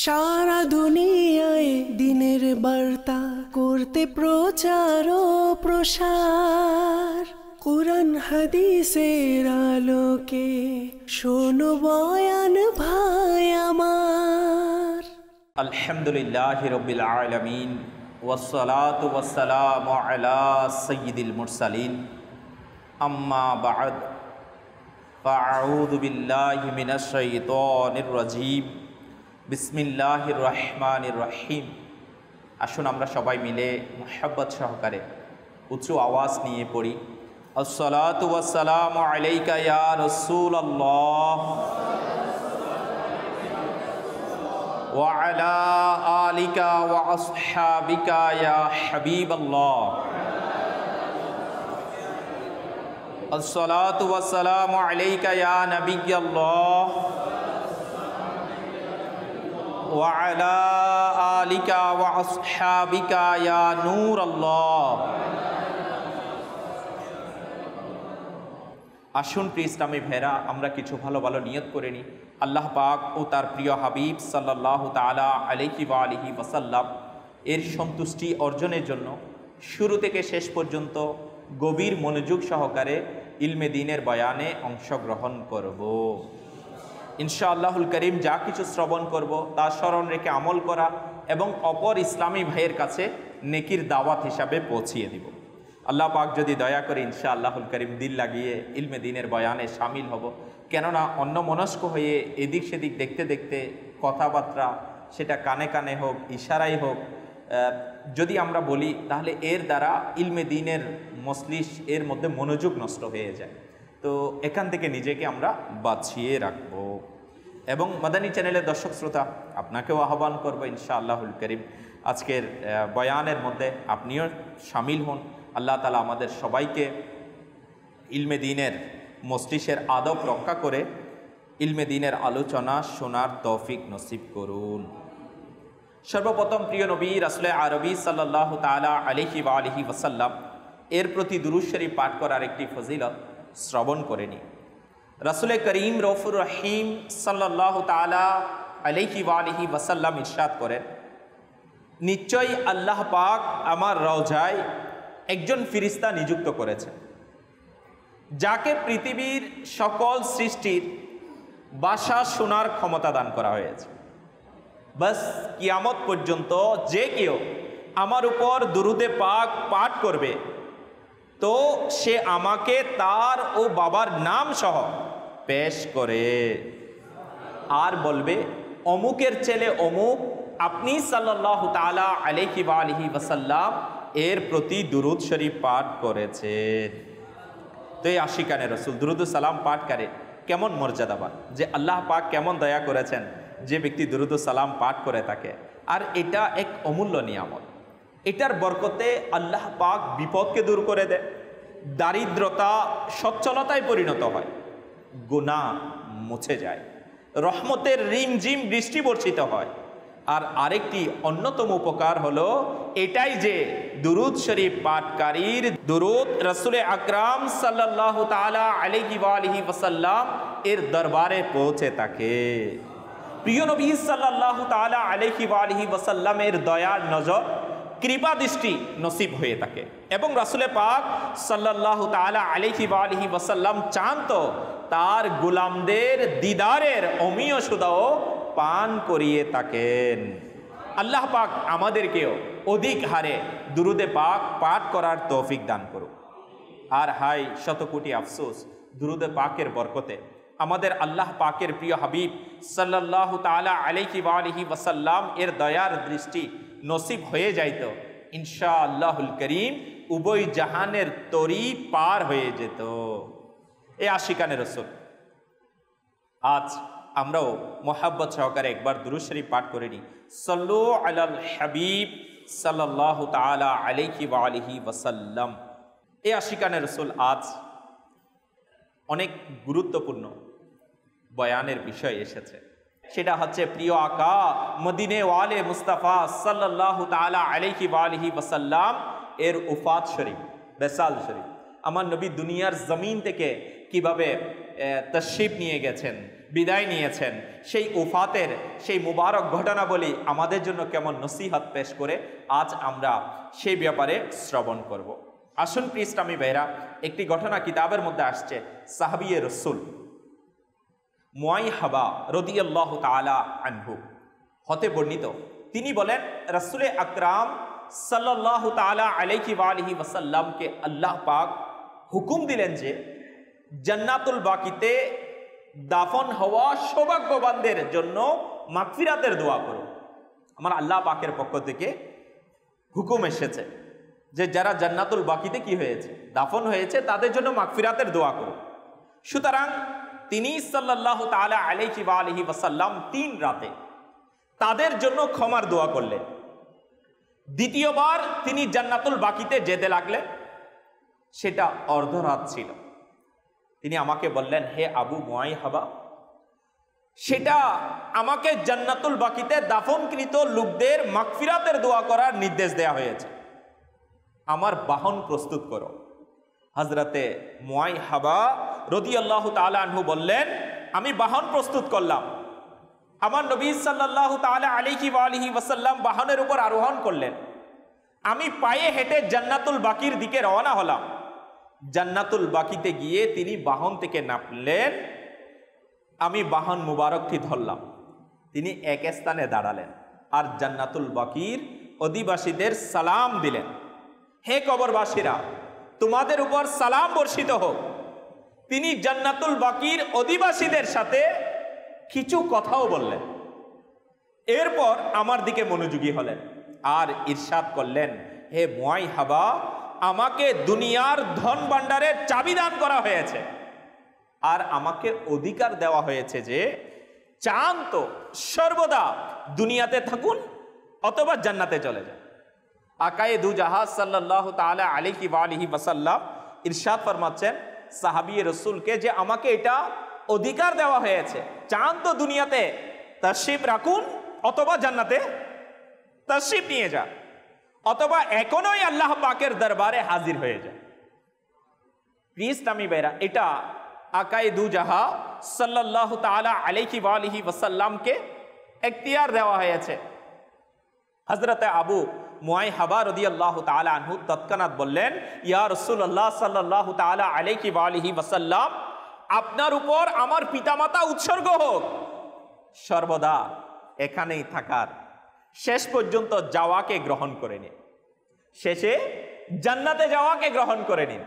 সারা দুনিয়ায় দিনের বার্তা করতে প্রচার ও প্রসার কুরআন হাদিসের আলোকে শোনো বয়ান ভাই আমার। আলহামদুলিল্লাহি রব্বিল আলামিন ওয়াসসালাতু ওয়াসসালামু আলা সাইয়্যিদিল মুরসালিন আম্মা বা'দ ফাআউযু বিল্লাহি মিনাশ শাইতানির রাজীম। बिस्मिल्लाहिर रहमानिर रहीम। आसुन आमरा सबाई मिले मुहब्बत सहकारे उच्च आवाज़ निये पढ़ी अस्सलातु वस्सलामु अलैका या रसूलल्लाह व अला आलिका व अस्हाबिका या हबीबल्लाह। अस्सलातु वस्सलामु अलैका या नबियल्लाह वअला आलिका व अस्हाबिका या नूर अल्लाह। आसुन प्रिय इस्लामी भाइरा आमरा किछु भालो भालो नियत करे नी अल्लाह पाक ओ तार प्रिय हबीब सल्लल्लाहु ताआला आलैहि व आलिहि वसल्लम एर सन्तुष्टि अर्जनेर जन्य शुरू थेके शेष पर्यन्त गभीर मनोयोग सहकारे इल्मे दीनेर बयाने अंशग्रहण करबो ইনশাআল্লাহুল করিম। যা কিছু শ্রবণ করব তা স্মরণ রেখে আমল করা এবং অপর ইসলামী ভাইয়ের কাছে নেকির দাওয়াত হিসাবে পৌঁছিয়ে দিব। আল্লাহ পাক যদি দয়া করে ইনশাআল্লাহুল করিম দিল লাগিয়ে ইলমে দ্বীনের বয়ানে শামিল হব, কেননা অন্য মনস্ক হয়ে এদিক সেদিক দেখতে দেখতে কথাবার্তা সেটা কানে কানে হোক ইশারাই হোক যদি আমরা বলি তাহলে এর দ্বারা ইলমে দ্বীনের মজলিস এর মধ্যে মনোযোগ নষ্ট হয়ে যায়। তো এখান থেকে নিজেকে আমরা বাঁচিয়ে রাখব এবং মাদানী চ্যানেলের দর্শক শ্রোতা আপনাকেও আহ্বান করবো ইনশাআল্লাহুল করিম আজকের বয়ানের মধ্যে আপনিও শামিল হন। আল্লাহ তাআলা আমাদের সবাইকে ইলমে দ্বীনের মজলিসের আদব রক্ষা করে ইলমে দ্বীনের আলোচনা শোনার তৌফিক নসিব করুন। সর্বপ্রথম প্রিয় নবী রাসূল আরবী সাল্লাল্লাহু তাআলা আলাইহি ওয়া আলিহি ওয়াসাল্লাম এর প্রতি দুরূদ শরীফ পাঠ করার একটি ফজিলত শ্রবণ করে নি। রাসূল করিম রউফুর রহিম সাল্লাল্লাহু তাআলা আলাইহি ওয়া আলিহি ওয়াসাল্লাম ইরশাদ করেন, নিশ্চয় আল্লাহ পাক আমার রওজায় একজন ফেরেশতা নিযুক্ত করেছেন যাকে পৃথিবীর সকল সৃষ্টির ভাষা শোনার ক্ষমতা দান করা হয়েছে। বাস কিয়ামত পর্যন্ত যে কেউ আমার উপর দুরুদে পাক পাঠ করবে तो से आमाके तार ओ बाबार नाम सह पेश करे आर बोलबे अमुकेर चेले अमुक अपनी सल्लल्लाहु ताआला अलैहि व आलिहि वसल्लाम एर प्रति दुरूद शरीफ पाठ करेछे। तो आशिकाने रसूल दुरूद सालाम पाठ करे केमन मर्यादाबान जे अल्लाह पाक केमन दया करेछेन जे व्यक्ति दुरूद सालाम पाठ करे ताके। आर एटा एक अमूल्य नियामत। এটার বরকতে আল্লাহ পাক বিপদকে দূর করে দেয়, দারিদ্রতা সচ্ছলতায় পরিণত হয়, গুনাহ মুছে যায়, রহমতের রিমঝিম বৃষ্টি বর্ষিত হয়। আর আরেকটি অন্যতম উপকার হলো এটাই যে দুরুদ শরীফ পাঠকারীর দুরুদ রাসূল আকরাম সাল্লাল্লাহু তাআলা আলাইহি ওয়া আলিহি ওয়াসাল্লাম এর দরবারে পৌঁছে থাকে। প্রিয় নবী সাল্লাল্লাহু তাআলা আলাইহি ওয়া আলিহি ওয়াসাল্লামের দয়ার নজর कृपा दृष्टि नसीब हुए ताके एवं रसूल पाक सल्लल्लाहु ताआला अलैहि व आलिहि वसल्लम चान तो तार गुलामदेर दीदारेर अमीय सुदाओ पान करिए ताकेन। अल्लाह पाक आमादेरकेओ अधिक हारे दुरूदे पाक पाठ करार तौफिक दान करुक। आर हाय शत कोटी अफसोस दुरूदे पाकेर बरकते आमादेर अल्लाह पाकेर प्रिय हबीब सल्लल्लाहु ताआला अलैहि व आलिहि वसल्लम एर दयार दृष्टि नसीब हो जात इंशाअल्लाहुल करीम उभय जहानेर तरी पार हो जेत। ए आशिकाने रसूल आज आमराओ मोहब्बत सहकारे एक बार दुरूद शरीफ पाठ करे नी। सल्लु अलाल हबीब सल्लल्लाहु ताआला अलैहि व आलिहि वसल्लम। ए आशिकाने रसूल आज अनेक गुरुत्वपूर्ण बयानेर विषय एसेछे সেটা হচ্ছে প্রিয় আকা মদিনাওয়ালে মুস্তাফা সাল্লাল্লাহু তাআলা আলাইহি ওয়া আলিহি ওয়াসাল্লাম এর ওফাত শরীফ বেসাল শরীফ। আমার নবী দুনিয়ার জমিন থেকে কিভাবে तशरीफ निये गेছেন বিদায় নিয়েছেন সেই উফাতের সেই মুবারক ঘটনাবলী আমাদের জন্য কেমন নসিহত পেশ করে আজ আমরা সেই ব্যাপারে শ্রবণ করব। আসুন প্রিয় ইসলামী ভাইরা একটি ঘটনা কিতাবের মধ্যে আসছে সাহাবিয়ে রাসূল মুয়াইহাবা রাদিয়াল্লাহু তাআলা আনহু হতে বর্ণিত তিনি বলেন রাসূলে আকরাম सल्लल्लाहु ताला अलैहि वालिहि वसल्लम के अल्लाह पाक हुकुम दिलें जे जन्नातुल बाकिते दाफन हवा सौभाग्यवानदेर जन्नो मागफिरातेर दुआ करो। आमार अल्लाह पाकेर पक्ष थेके हुकुम एसेछे जे जारा जन्नातुल बाकिते की होयेछे दाफन होयेछे तादेर जन्नो मागफिरातेर दुआ करो। सुतरां तिनि सल्लल्लाहु ताला अलैहि वालिहि वसल्लम तीन राते तादेर जन्नो क्षमार दुआ करलें। দ্বিতীয়বার তিনি জান্নাতুল বাকিতে যেতে লাগলেন, সেটা অর্ধরাত ছিল। তিনি আমাকে বললেন, হে আবু মুয়াইহাবা, সেটা আমাকে জান্নাতুল বাকিতে দাফনকৃত লোকদের মাগফিরাতের দোয়া করার নির্দেশ দেয়া হয়েছে, আমার বাহন প্রস্তুত করো। হযরতে মুয়াইহাবা রাদিয়াল্লাহু তাআলা আনহু বললেন, আমি বাহন প্রস্তুত করলাম। আমার নবী সাল্লাল্লাহু তাআলা আলাইহি ওয়া আলিহি ওয়াসাল্লাম বাহনের উপর আরোহণ করলেন। আমি পায়ে হেঁটে জান্নাতুল বাকির দিকে রওনা হলাম। জান্নাতুল বাকিতে গিয়ে তিনি বাহন থেকে নামলেন, আমি বাহন মুবারকটি ধরলাম। তিনি এক স্থানে দাঁড়ালেন আর জান্নাতুল বাকির অধিবাসীদের সালাম দিলেন, হে কবরবাসীরা, তোমাদের উপর সালাম বর্ষিত হোক। তিনি জান্নাতুল বাকির অধিবাসীদের সাথে কিছু কথাও বললেন। এরপর আমার দিকে মনোযোগী হলেন আর ইরশাদ করলেন, হে মুয়াইহাবা, আমাকে দুনিয়ার ধন ভান্ডারের চাবি দান করা হয়েছে আর আমাকে অধিকার দেওয়া হয়েছে যে চান তো সর্বদা দুনিয়াতে থাকুন অথবা জান্নাতে চলে যান। আকায়ে দু জাহান সাল্লাল্লাহু তাআলা আলাইহি ওয়া আলিহি ওয়াসাল্লাম ইরশাদ ফরমাচ্ছেন সাহাবী রাসূলকে যে আমাকে এটা অধিকার দেওয়া হয়েছে, চান তো দুনিয়াতে তশরিফ রাখুন অথবা জান্নাতে তশরিফ নিয়ে যান অথবা এখনই আল্লাহ পাকের দরবারে হাজির হয়ে যান। প্রিয় ইসলামী ভাইরা, এটা আকায়ে দু জাহান সাল্লাল্লাহু তাআলা আলাইহি ওয়া আলিহি ওয়াসাল্লামকে এখতিয়ার দেওয়া হয়েছে। হযরত আবু মুয়াইহাবা রাদিয়াল্লাহু তাআলা আনহু তৎক্ষণাৎ বললেন, ইয়া রাসূলুল্লাহ সাল্লাল্লাহু তাআলা আলাইহি ওয়া আলিহি ওয়াসাল্লাম, আপনার উপর আমার পিতামাতা উৎসর্গ হোক, সর্বদা এখানেই থাকার শেষ পর্যন্ত যাওয়াকে গ্রহণ করে নিন, শেষে জান্নাতে যাওয়াকে গ্রহণ করে নিন।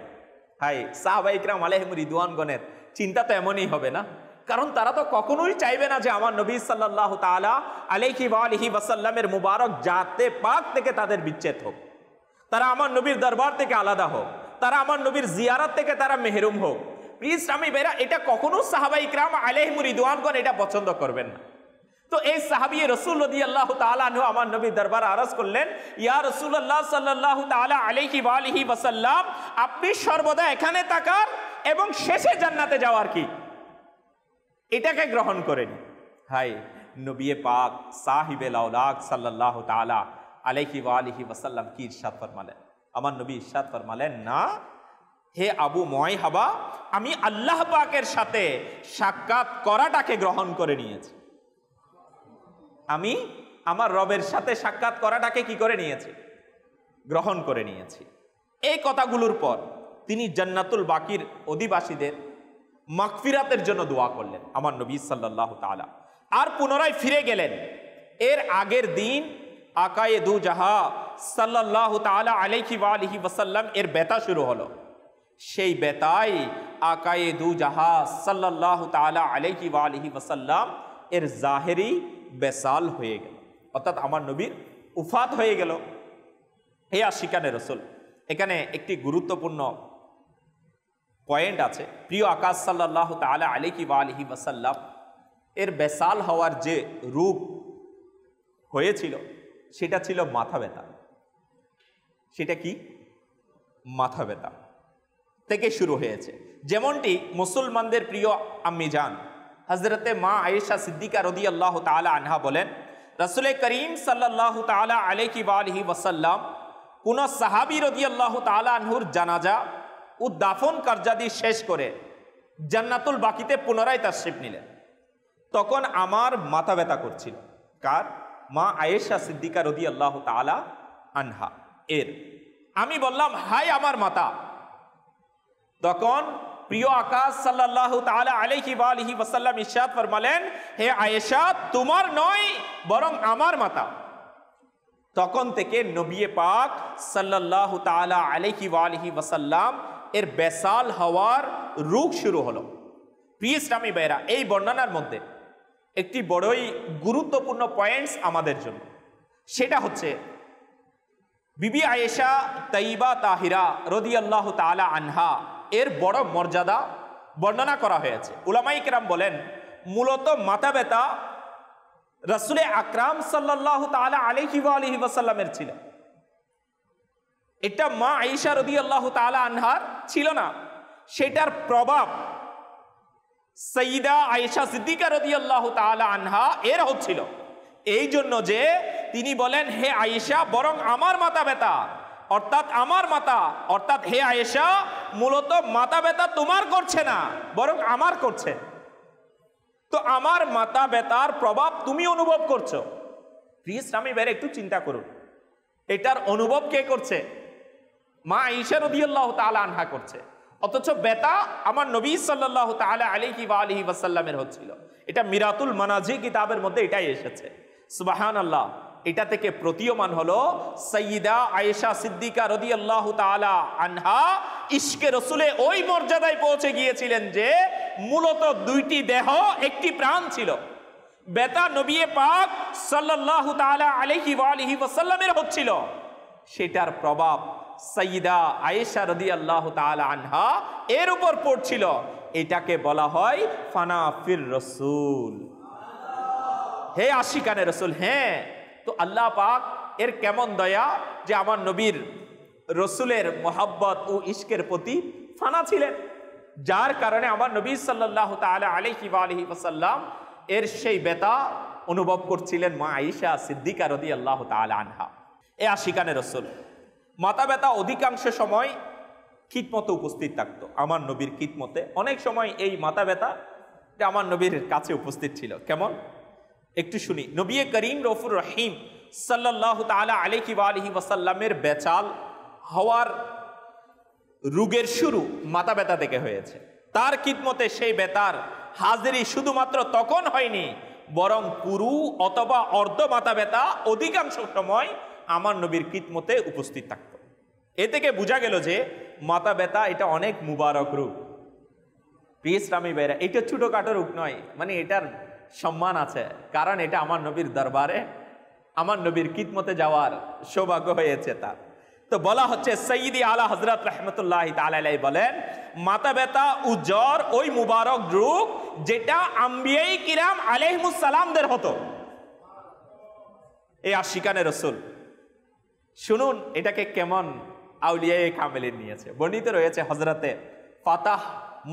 হাই, সাহাবায়ে কিরাম আলাইহিম রিদওয়ানগণের চিন্তা তো এমনই হবে না, কারণ তারা তো কখনোই চাইবে না যে আমার নবী সাল্লাল্লাহু তাআলা আলাইহি ওয়া আলিহি ওয়াসাল্লামের মুবারক জাতে পাক থেকে তাদের বিচ্ছেদ হোক, তারা আমার নবীর দরবার থেকে আলাদা হোক, তারা আমার নবীর জিয়ারত থেকে তারা মেহরুম হোক। প্রিয় ইসলামী ভাইরা, এটা কখনো সাহাবা ইকরাম আলাইহিম রিদওয়ানগণ এটা পছন্দ করবেন না। তো এই সাহাবী রাসূল রাদিয়াল্লাহু তাআলা আনহু আমার নবীর দরবারে আরজ করলেন, ইয়া রাসূলুল্লাহ সাল্লাল্লাহু তাআলা আলাইহি ওয়া আলিহি ওয়াসাল্লাম, আপনি সর্বদা এখানে থাকার এবং শেষে জান্নাতে যাওয়ার কি এটাকে গ্রহণ করেন। হাই, নবী পাক সাহিবে লাউলাক সাল্লাল্লাহু তাআলা আলাইহি ওয়া আলিহি ওয়াসাল্লাম কি ইরশাদ ফরমালেন? আমার নবী ইরশাদ ফরমালেন, না হে আবু মুয়াইহাবা, আমি আল্লাহ পাকের সাথে সাক্ষাৎ করাটাকে গ্রহণ করে নিয়েছি। আমি আমার রবের সাথে সাক্ষাৎ করাটাকে কি করে নিয়েছি? গ্রহণ করে নিয়েছি। এই কথাগুলোর পর তিনি জান্নাতুল বাকির অধিবাসীদের মাগফিরাতের জন্য দোয়া করলেন আমার নবী সাল্লাল্লাহু তাআলা, আর পুনরায় ফিরে গেলেন। এর আগের দিন আকায়ে দু জাহান সাল্লাল্লাহু তাআলা আলাইহি ওয়া আলিহি ওয়াসাল্লাম এর ব্যথা শুরু হলো। সেই বেতায় আকায়ে দু জাহান সাল্লাল্লাহু তাআলা আলাইহি ওয়া আলিহি ওয়াসাল্লাম এর জাহেরি বেসাল হয়ে গেল, অর্থাৎ আমার নবীর উফাত হয়ে গেল। হে আশিকানে রাসূল, এখানে একটি গুরুত্বপূর্ণ পয়েন্ট আছে। প্রিয় আকা সাল্লাল্লাহু তাআলা আলাইহি ওয়া আলিহি ওয়াসাল্লাম এর বেসাল হওয়ার যে রূপ হয়েছিল সেটা ছিল মাথা ব্যথা। সেটা কি? মাথা ব্যথা থেকে শুরু হয়েছে, যেমনটি মুসলমানদের প্রিয় আম্মি জান হযরতে মা আয়েশা সিদ্দিকা রাদিয়াল্লাহু তাআলা আনহা বলেন, রাসূল করিম সাল্লাল্লাহু তাআলা আলাইহি ওয়া আলিহি ওয়াসাল্লাম কোন সাহাবী রাদিয়াল্লাহু তাআলা আনহুর জানাজা ও দাফন কার্যাদি শেষ করে জান্নাতুল বাকিতে পুনরায় তাশরিফ নিলেন। তখন আমার মাথা ব্যথা করছিল, কার? মা আয়েশা সিদ্দিকা রাদিয়াল্লাহু তাআলা আনহা এর। আমি বললাম, হাই আমার মাথা। তখন প্রিয় আকাশ সাল্লাল্লাহু তাআলা আলাইহি ওয়া আলিহি ওয়াসাল্লাম ইরশাদ ফরমালেন, হে আয়েশা, তোমার নয় বরং আমার মাথা। তখন থেকে নবী পাক সাল্লাল্লাহু তাআলা আলাইহি ওয়া আলিহি ওয়াসাল্লাম এর বেসাল হওয়ার রোগ শুরু হলো। প্রিয় ইসলামী ভাইরা, এই বর্ণনার মধ্যে একটি বড়ই গুরুত্বপূর্ণ পয়েন্টস আমাদের জন্য, সেটা হচ্ছে বিবি আয়েশা তাইবা তাহিরা রাদিয়াল্লাহু তাআলা আনহা এর বড় মর্যাদা বর্ণনা করা হয়েছে। উলামায়ে কেরাম বলেন, মূলত মাথা ব্যথা রাসূল আকরাম সাল্লাল্লাহু তাআলা আলাইহি ওয়া আলিহি ওয়াসাল্লামের ছিল, এটা মা আয়েশা রাদিয়াল্লাহু তাআলা আনহার ছিল না। সেটার প্রভাব সাইয়্যিদা আয়েশা সিদ্দিকা রাদিয়াল্লাহু তাআলা আনহা এর হচ্ছিল, এই জন্য যে তিনি বলেন, হে আয়েশা, বরং আমার মাথা ব্যথা, অর্থাৎ আমার মাথা, অর্থাৎ হে আয়েশা, মূলত মাথা ব্যথা তোমার করছে না বরং আমার করছে। তো আমার মাথা ব্যথার প্রভাব তুমি অনুভব করছো। প্রিয় স্বামী ভাইরা, একটু চিন্তা করুন, এটার অনুভব কে করছে? মা আয়েশা রাদিয়াল্লাহু তাআলা আনহা করছে, অথচ ব্যথা আমার নবী সাল্লাল্লাহু তাআলা আলাইহি ওয়া আলিহি ওয়াসাল্লামের হচ্ছিল। এটা মিরাতুল মানাজি কিতাবের মধ্যে এটাই এসেছে। সুবহানাল্লাহ। এটা থেকে প্রতীয়মান হলো সাইয়্যিদা আয়েশা সিদ্দিকা রাদিয়াল্লাহু তাআলা আনহা ইশকে রাসূলে ওই মর্যাদায় পৌঁছে গিয়েছিলেন যে মূলত দুইটি দেহ একটি প্রাণ ছিল। ব্যথা নবী পাক সাল্লাল্লাহু তাআলা আলাইহি ওয়া আলিহি ওয়াসাল্লামের হচ্ছিল, সেটার প্রভাব সাইয়্যিদা আয়েশা রাদিয়াল্লাহু তাআলা আনহা এর উপর পড়ছিল। এটাকে বলা হয় ফানাফির রাসূল, হে আশিকানে রাসূল। হ্যাঁ, তো আল্লাহ পাক এর কেমন দয়া যে আমার নবীর রসুলের মোহাব্বত ও ইশকের প্রতি ফানা ছিলেন, যার কারণে আমার নবী সাল্লাল্লাহু তাআলা আলাইহি ওয়া আলিহি ওয়াসাল্লাম এর সেই ব্যথা অনুভব করছিলেন মা আয়েশা সিদ্দিকা রাদিয়াল্লাহু তাআলা আনহা এ আশিকানে রসুল। মাথা ব্যথা অধিকাংশ সময় খিদমতে উপস্থিত থাকত, আমার নবীর খিদমতে অনেক সময় এই মাথা ব্যথা আমার নবীর কাছে উপস্থিত ছিল। কেমন একটু শুনি। নবী করিম রউফুর রহিম সাল্লাল্লাহু তাআলা আলাইহি ওয়া আলিহি ওয়াসাল্লামের বেচাল হওয়ার রোগের শুরু মাথা ব্যথা থেকে হয়েছে। তার খিদমতে সেই ব্যথার হাজিরি শুধুমাত্র তখন হয়নি, বরং পুরু অথবা অর্ধ মাথা ব্যথা অধিকাংশ সময় আমার নবীর খিদমতে উপস্থিত থাকত। এ থেকে বোঝা গেল যে মাথা ব্যথা এটা অনেক মুবারক রোগ। প্রিয় ইসলামী ভাইরা, এটা ছোটখাটো রোগ নয়, মানে এটার সম্মান আছে, কারণ এটা আমার নবীর দরবারে আমার নবীর খিদমতে যাওয়ার সৌভাগ্য হয়েছে তার। তো বলা হচ্ছে সাইয়্যিদি আলা হযরত রাহমাতুল্লাহি তাআলা আলাইহি বলেন, মাথা ব্যথা ও জ্বর ওই মুবারক রোগ যেটা আম্বিয়াই কিরাম আলাইহিমুস সালামদের হতো। এই আশিকানে রাসূল, শুনুন এটাকে কেমন আউলিয়ায়ে কামিলিন নিয়েছে। বর্ণিত রয়েছে হযরতে ফাতাহ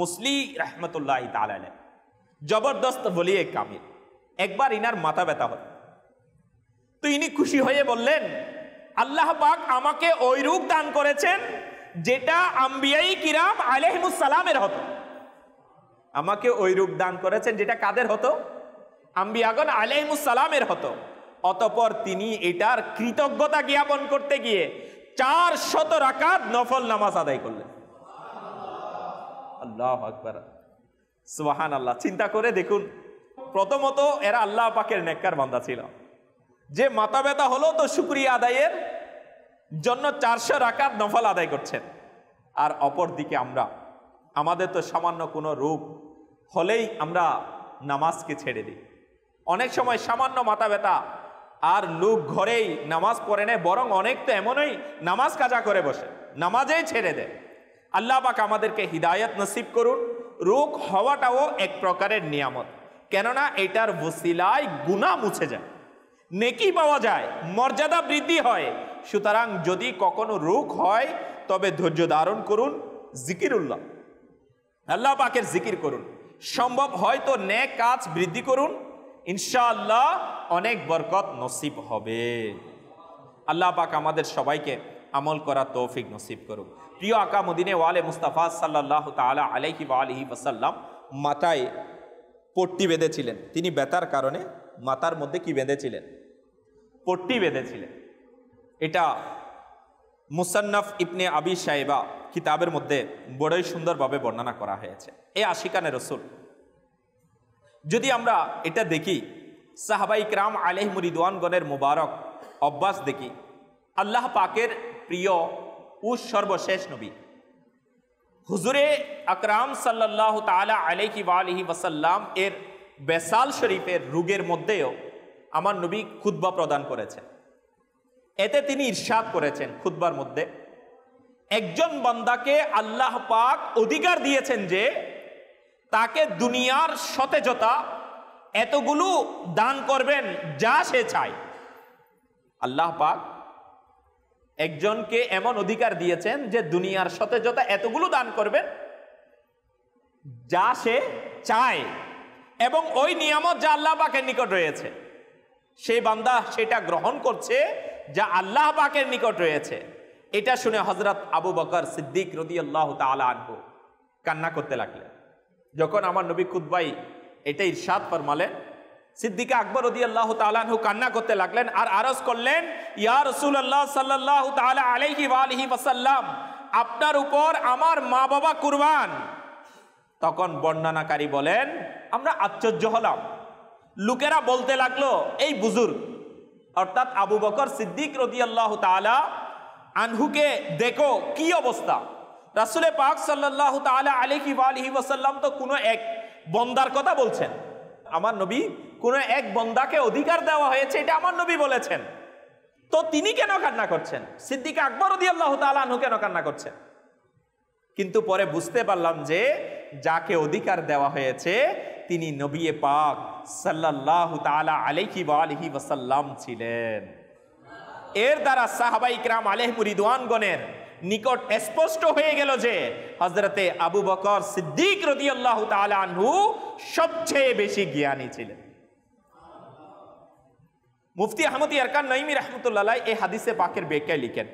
মুসলি রাহমাতুল্লাহি তাআলা আলাইহি জবরদস্ত বলিয়ে কামিল, একবার ইনার মাথা ব্যথা হল। তো ইনি খুশি হয়ে বললেন, আল্লাহ পাক আমাকে ওই রূপ দান করেছেন যেটা আম্বিয়াই কিরাম আলাইহিমুস সালামের হতো। আমাকে ওই রূপ দান করেছেন যেটা কাদের হতো? আম্বিয়াগণ আলাইহিমুস সালামের হতো। অতঃপর তিনি এটার কৃতজ্ঞতা জ্ঞাপন করতে গিয়ে ৪০০ রাকাত নফল নামাজ আদায় করলেন। আল্লাহু আকবার, সুবহানাল্লাহ। চিন্তা করে দেখুন, প্রথমত এরা আল্লাহ পাকের নেককার বান্দা ছিল, যে মাথা ব্যথা হলো তো শুকরিয়া আদায়ের জন্য ৪০০ রাকাত নফল আদায় করছেন। আর অপরদিকে আমরা, আমাদের তো সামান্য কোনো রোগ হলেই আমরা নামাজকে ছেড়ে দিই। অনেক সময় সামান্য মাথা ব্যথা আর লোক ঘরেই নামাজ পড়ে নেয়, বরং অনেক তো এমনই নামাজ কাজা করে বসে, নামাজেই ছেড়ে দেয়। আল্লাহ পাক আমাদেরকে হিদায়াত নসিব করুন। রোগ হওয়াটাও এক প্রকারের নিয়ামত, কেননা এটার ওসিলায় গুনাহ মুছে যায়, নেকি পাওয়া যায়, মর্যাদা বৃদ্ধি হয়। সুতরাং যদি কখনো রোগ হয় তবে ধৈর্য ধারণ করুন, জিকিরুল্লাহ, আল্লাহ পাকের জিকির করুন, সম্ভব হয় তো নেক কাজ বৃদ্ধি করুন, ইনশাআল্লাহ অনেক বরকত নসিব হবে। আল্লাহ পাক আমাদের সবাইকে আমল করা তৌফিক নসিব করুক। প্রিয় আকা মদিনে ওয়ালে মুস্তাফা সাল্লাল্লাহু তাআলা আলাইহি ওয়া আলিহি ওয়াসাল্লাম মাথায় পট্টি বেঁধেছিলেন, তিনি ব্যথার কারণে মাথার মধ্যে কি বেঁধেছিলেন? পট্টি বেঁধেছিলেন। এটা মুসান্নাফ ইবনে আবি শাইবা কিতাবের মধ্যে বড়ই সুন্দরভাবে বর্ণনা করা হয়েছে। এই আশিকানে রসুল যদি আমরা এটা দেখি, সাহাবা ইকরাম আলাইহিম রিদওয়ানগণের মুবারক অভ্যাস দেখি, আল্লাহ পাকের প্রিয় ও সর্বশেষ নবী হুজুরে আকরাম সাল্লাল্লাহু তাআলা আলাইহি ওয়া আলিহি ওয়াসাল্লাম এর বেসাল শরীফের রোগের মধ্যেও আমার নবী খুতবা প্রদান করেছেন। এতে তিনি ইরশাদ করেছেন খুতবার মধ্যে, একজন বান্দাকে আল্লাহ পাক অধিকার দিয়েছেন যে তাকে দুনিয়ার সতেজতা এতগুলো দান করবেন যা সে চায়। আল্লাহ পাক একজনকে এমন অধিকার দিয়েছেন যে দুনিয়ার সতেজতা এতগুলো দান করবেন যা সে চায়, এবং ওই নিয়ামত যা আল্লাহ পাকের নিকট রয়েছে সেই বান্দা সেটা গ্রহণ করছে যা আল্লাহ পাকের নিকট রয়েছে। এটা শুনে হযরত আবু বকর সিদ্দিক রাদিয়াল্লাহু তাআলা আনহু কান্না করতে লাগলেন। যখন আমার নবী খুতবায় এটা ইরশাদ ফরমালেন, সিদ্দিক আকবর রাদিয়াল্লাহু তাআলা আনহু কান্না করতে লাগলেন আর আরজ করলেন, ইয়া রাসূলুল্লাহ সাল্লাল্লাহু তাআলা আলাইহি ওয়া আলিহি ওয়াসাল্লাম, আপনার উপর আমার মা বাবা কুরবান। তখন বর্ণনাকারী বলেন, আমরা আশ্চর্য হলাম। লোকেরা বলতে লাগলো, এই বুজুর্গ অর্থাৎ আবু বকর সিদ্দিক রাদিয়াল্লাহু তাআলা আনহুকে দেখো কি অবস্থা। রাসূল পাক সাল্লাল্লাহু তাআলা আলাইহি ওয়া আলিহি ওয়াসাল্লাম তো কোনো এক বন্দার কথা বলছেন। আমার নবী কোনো এক বন্দাকে অধিকার দেওয়া হয়েছে, এটা আমার নবী বলেছেন, তো তিনি কেন কান্না করছেন? সিদ্দিক আকবর রাদিয়াল্লাহু তাআলা আনহু কেন কান্না করছেন? কিন্তু পরে বুঝতে পারলাম যে যাকে অধিকার দেওয়া হয়েছে তিনি নবী পাক সাল্লাল্লাহু তাআলা আলাইহি ওয়া আলিহি ওয়াসাল্লাম ছিলেন। এর দ্বারা সাহাবা ইকরাম আলাইহিম রিদওয়ানগণের নিকট স্পষ্ট হয়ে গেল যে হযরতে আবু বকর সিদ্দিক রাদিয়াল্লাহু তাআলা আনহু সবচেয়ে বেশি জ্ঞানী ছিলেন। মুফতি আহমদ ইয়ারকান নাইমি রাহমাতুল্লাহ আলাইহি এই হাদিসে পাকের ব্যাখ্যা লিখেন,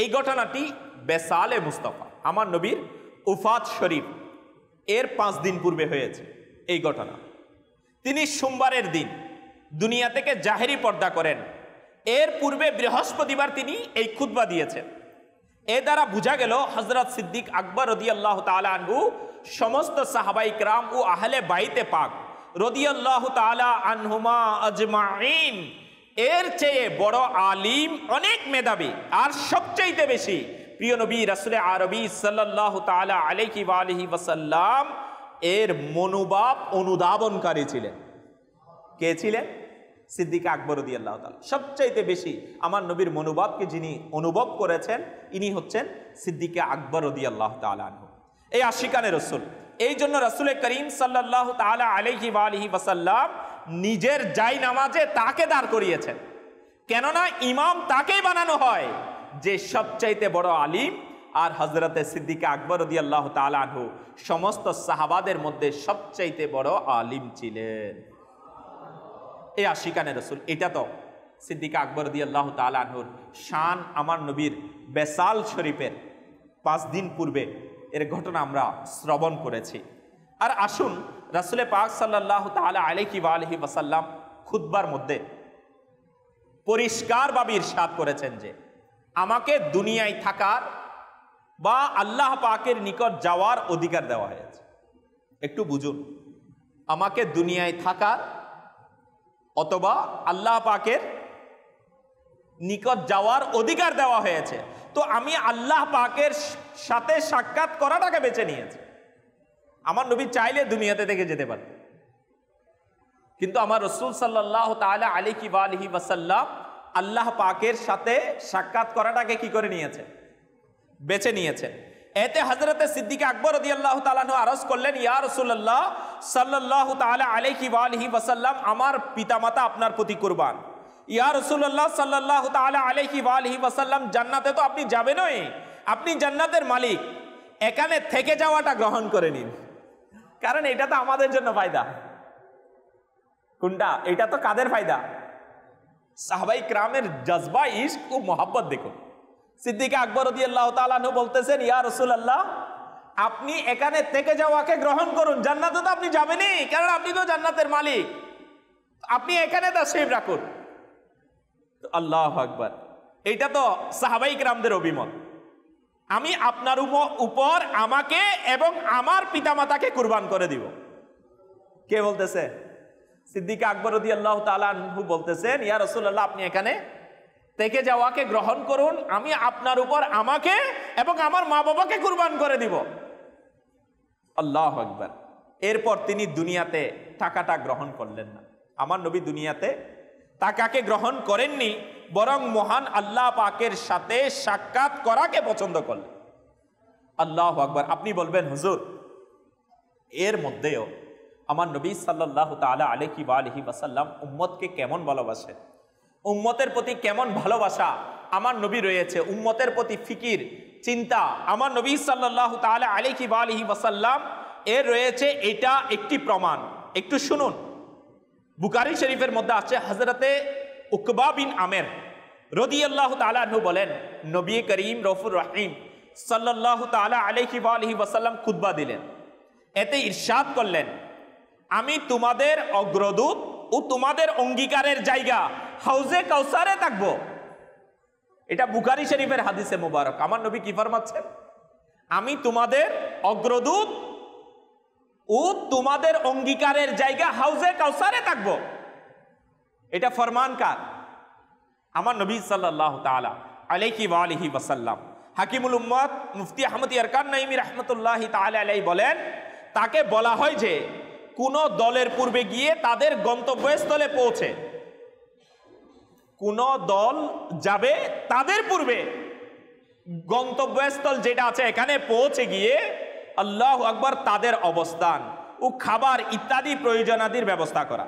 এই ঘটনাটি বেসালে মুস্তাফা আমার নবীর উফাত শরীফ এর 5 দিন পূর্বে হয়েছে। এই ঘটনা তিনি সোমবারের দিন দুনিয়া থেকে জাহেরি পর্দা করেন, এর পূর্বে বৃহস্পতিবার তিনি এই খুতবা দিয়েছেন। এ দ্বারা বোঝা গেল হযরত সিদ্দিক আকবর রাদিয়াল্লাহু তাআলা আনহু সমস্ত সাহাবা ইকরাম ও আহলে বাইতে পাক রাদিয়াল্লাহু তাআলা আনহুমা আজমাইন এর চেয়ে বড় আলিম, অনেক মেধাবী, আর সবচেয়ে বেশি প্রিয় নবী রাসূল আরবী সাল্লাল্লাহু তাআলা আলাইহি ওয়া আলিহি ওয়াসাল্লাম এর মনোভাব অনুধাবনকারী ছিলেন। কে ছিলেন? সিদ্দিক আকবর রাদিয়াল্লাহু তাআলা। সবচাইতে বেশি আমার নবীর মনোভাবকে যিনি অনুভব করেছেন ইনি হচ্ছেন সিদ্দিক আকবর রাদিয়াল্লাহু তাআলা আনহু, এই আশিকানে রাসূল। এই জন্য রাসূল করিম সাল্লাল্লাহু তাআলা আলাইহি ওয়া আলিহি ওয়াসাল্লাম নিজের জায় নামাজে তাকে দাঁড় করিয়েছেন, কেননা ইমাম তাকেই বানানো হয় যে সবচাইতে বড় আলিম। আর হযরতে সিদ্দিক আকবর রাদিয়াল্লাহু তাআলা আনহু সমস্ত সাহাবাদের মধ্যে সবচাইতে বড় আলিম ছিলেন। এই আশিকানে রাসূল, এটা তো সিদ্দিক আকবর রাদিয়াল্লাহু তাআলা আনহুর শান। আমার নবীর বেসাল শরীফের 5 দিন পূর্বে এর ঘটনা আমরা শ্রবণ করেছি। আর আসুন রাসূল পাক সাল্লাল্লাহু তাআলা আলাইহি ওয়া আলিহি ওয়াসাল্লাম খুতবার মধ্যে পরিষ্কারভাবে ইরশাদ করেছেন যে আমাকে দুনিয়ায় থাকার বা আল্লাহ পাকের নিকট যাওয়ার অধিকার দেওয়া হয়েছে। একটু বুঝুন, আমাকে দুনিয়ায় থাকার অথবা আল্লাহ পাকের নিকট যাওয়ার অধিকার দেওয়া হয়েছে, তো আমি আল্লাহ পাকের সাথে সাক্ষাৎ করাটাকে বেছে নিয়েছি। আমার নবী চাইলে দুনিয়াতে থেকে যেতে পারে, কিন্তু আমার রাসূল সাল্লাল্লাহু তাআলা আলাইহি ওয়া আলিহি ওয়াসাল্লাম আল্লাহ পাকের সাথে সাক্ষাৎ করাটাকে কি করে নিয়েছে? বেছে নিয়েছে। এতে হযরতে সিদ্দিক আকবর রাদিয়াল্লাহু তাআলা আনহু আরজ করলেন, ইয়া রাসূলুল্লাহ সাল্লাল্লাহু তাআলা আলাইহি ওয়া আলিহি ওয়াসাল্লাম, আমার পিতামাতা আপনার প্রতি কুরবান। ইয়া রাসূলুল্লাহ সাল্লাল্লাহু তাআলা আলাইহি ওয়া আলিহি ওয়াসাল্লাম, জান্নাতে তো আপনি যাবেনই, আপনি জান্নাতের মালিক, এখানে থেকে যাওয়াটা গ্রহণ করে নিন, কারণ এটা তো আমাদের জন্য ফায়দা। কোনটা? এটা তো কাদের ফায়দা? সাহাবায়ে কেরামের জজবা, ইশক ও মুহাব্বত দেখুন। सिद्दीक আকবর রাদিয়াল্লাহু তাআলা নো বলতেছেন ইয়া রাসূলুল্লাহ আপনি এখানে থেকে যাওয়াকে গ্রহণ করুন জান্নাতে তো আপনি যাবেনই কারণ আপনি তো জান্নাতের মালিক আপনি এখানে তাসিব রাখুন তো আল্লাহু আকবার এটা তো সাহাবায়ে কিরামদের অভিমত আমি আপনার উপর আমাকে এবং আমার পিতামাতাকে কুরবান করে দিব কে বলতেছে সিদ্দিক আকবর রাদিয়াল্লাহু তাআলা আনহু বলতেছেন ইয়া রাসূলুল্লাহ আপনি এখানে থেকে যাওয়াকে গ্রহণ করুন আমি আপনার উপর আমাকে এবং আমার মা বাবাকে কুরবান করে দিব আল্লাহু আকবার এরপর তিনি দুনিয়াতে টাকাটা গ্রহণ করলেন না আমার নবী দুনিয়াতে টাকাকে গ্রহণ করেন নি বরং মহান আল্লাহ পাকের সাথে সাক্ষাৎ করাকে পছন্দ করলেন আল্লাহু আকবার আপনি বলবেন হুজুর এর মধ্যেও আমার নবী সাল্লাল্লাহু তাআলা আলাইহি ওয়া আলিহি ওয়াসাল্লাম উম্মতকে কেমন ভালোবাসেন উম্মতের প্রতি কেমন ভালোবাসা আমার নবী রয়েছে উম্মতের প্রতি ফিকির চিন্তা আমার নবী সাল্লাল্লাহু তাআলা আলাইহি ওয়া আলিহি ওয়াসাল্লাম এর রয়েছে এটা একটি প্রমাণ একটু শুনুন বুখারী শরীফের মধ্যে আছে হযরতে উকবা বিন আমের রাদিয়াল্লাহু তাআলা আনহু বলেন নবী করিম রফুর রহিম সাল্লাল্লাহু তাআলা আলাইহি ওয়া আলিহি ওয়াসাল্লাম খুতবা দিলেন এতে ইরশাদ করলেন আমি তোমাদের অগ্রদূত ও তোমাদের অঙ্গীকারের জায়গা হাউজে কাউসারে থাকব এটা বুখারী শরীফের হাদিসে মুবারক আমার নবী কি ফরমাচ্ছেন আমি তোমাদের অগ্রদূত ও তোমাদের অঙ্গীকারের জায়গা হাউজে কাউসারে থাকব এটা ফরমান কার আমার নবী সাল্লাল্লাহু তাআলা আলাইহি ওয়া আলিহি ওয়াসাল্লাম হাকিমুল উম্মাত মুফতি আহমদ ইয়ারকান নাইমি রাহমাতুল্লাহি তাআলা আলাইহি বলেন তাকে বলা হয় যে কোন দলের পূর্বে গিয়ে তাদের গন্তব্যস্থলে পৌঁছে কোন দল যাবে তাদের পূর্বে গন্তব্যস্থল যেটা আছে এখানে পৌঁছে গিয়ে আল্লাহু আকবার তাদের অবস্থান ও খাবার ইত্যাদি প্রয়োজনাদির ব্যবস্থা করা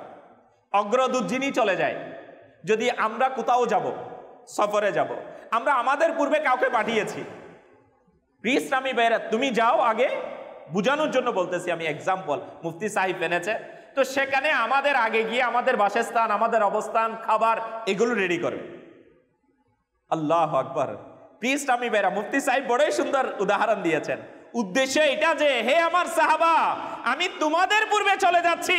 অগ্রদূত যিনি চলে যায় যদি আমরা কোথাও যাব সফরে যাব আমরা আমাদের পূর্বে কাউকে পাঠিয়েছি ইসলামী ভাইরা তুমি যাও আগে বুঝানোর জন্য বলতেছি আমি एग्जांपल মুফতি সাহেব এনেছে তো সেখানে আমাদের আগে গিয়ে আমাদের বাসস্থান আমাদের অবস্থান খাবার এগুলো রেডি করবে আল্লাহু আকবার প্লিজ আমি বেরা মুফতি সাহেব বড়ই সুন্দর উদাহরণ দিয়েছেন উদ্দেশ্য এটা যে হে আমার সাহাবা আমি তোমাদের পূর্বে চলে যাচ্ছি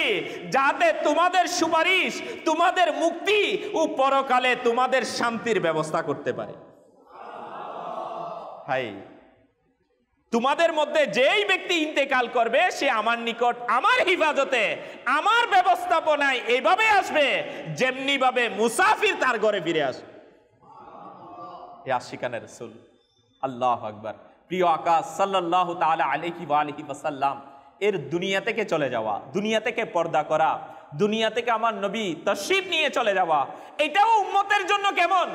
যাতে তোমাদের সুপারিশ তোমাদের মুক্তি ও পরকালে তোমাদের শান্তির ব্যবস্থা করতে পারে সুবহানাল্লাহ হাই তোমাদের মধ্যে যেই ব্যক্তি ইন্তেকাল করবে সে আমার নিকট আমার হিফাজতে আমার ব্যবস্থাপনায় এইভাবে আসবে যেমনি ভাবে মুসাফির তার ঘরে ফিরে আসবে সুবহানাল্লাহ ইয়া শিকানে রাসূল আল্লাহু আকবার প্রিয় আকা সাল্লাল্লাহু তাআলা আলাইহি ওয়া আলিহি ওয়াসাল্লাম এর দুনিয়া থেকে চলে যাওয়া দুনিয়া থেকে পর্দা করা দুনিয়া থেকে আমার নবী তাশরীফ নিয়ে চলে যাওয়া এটাও উম্মতের জন্য কেমন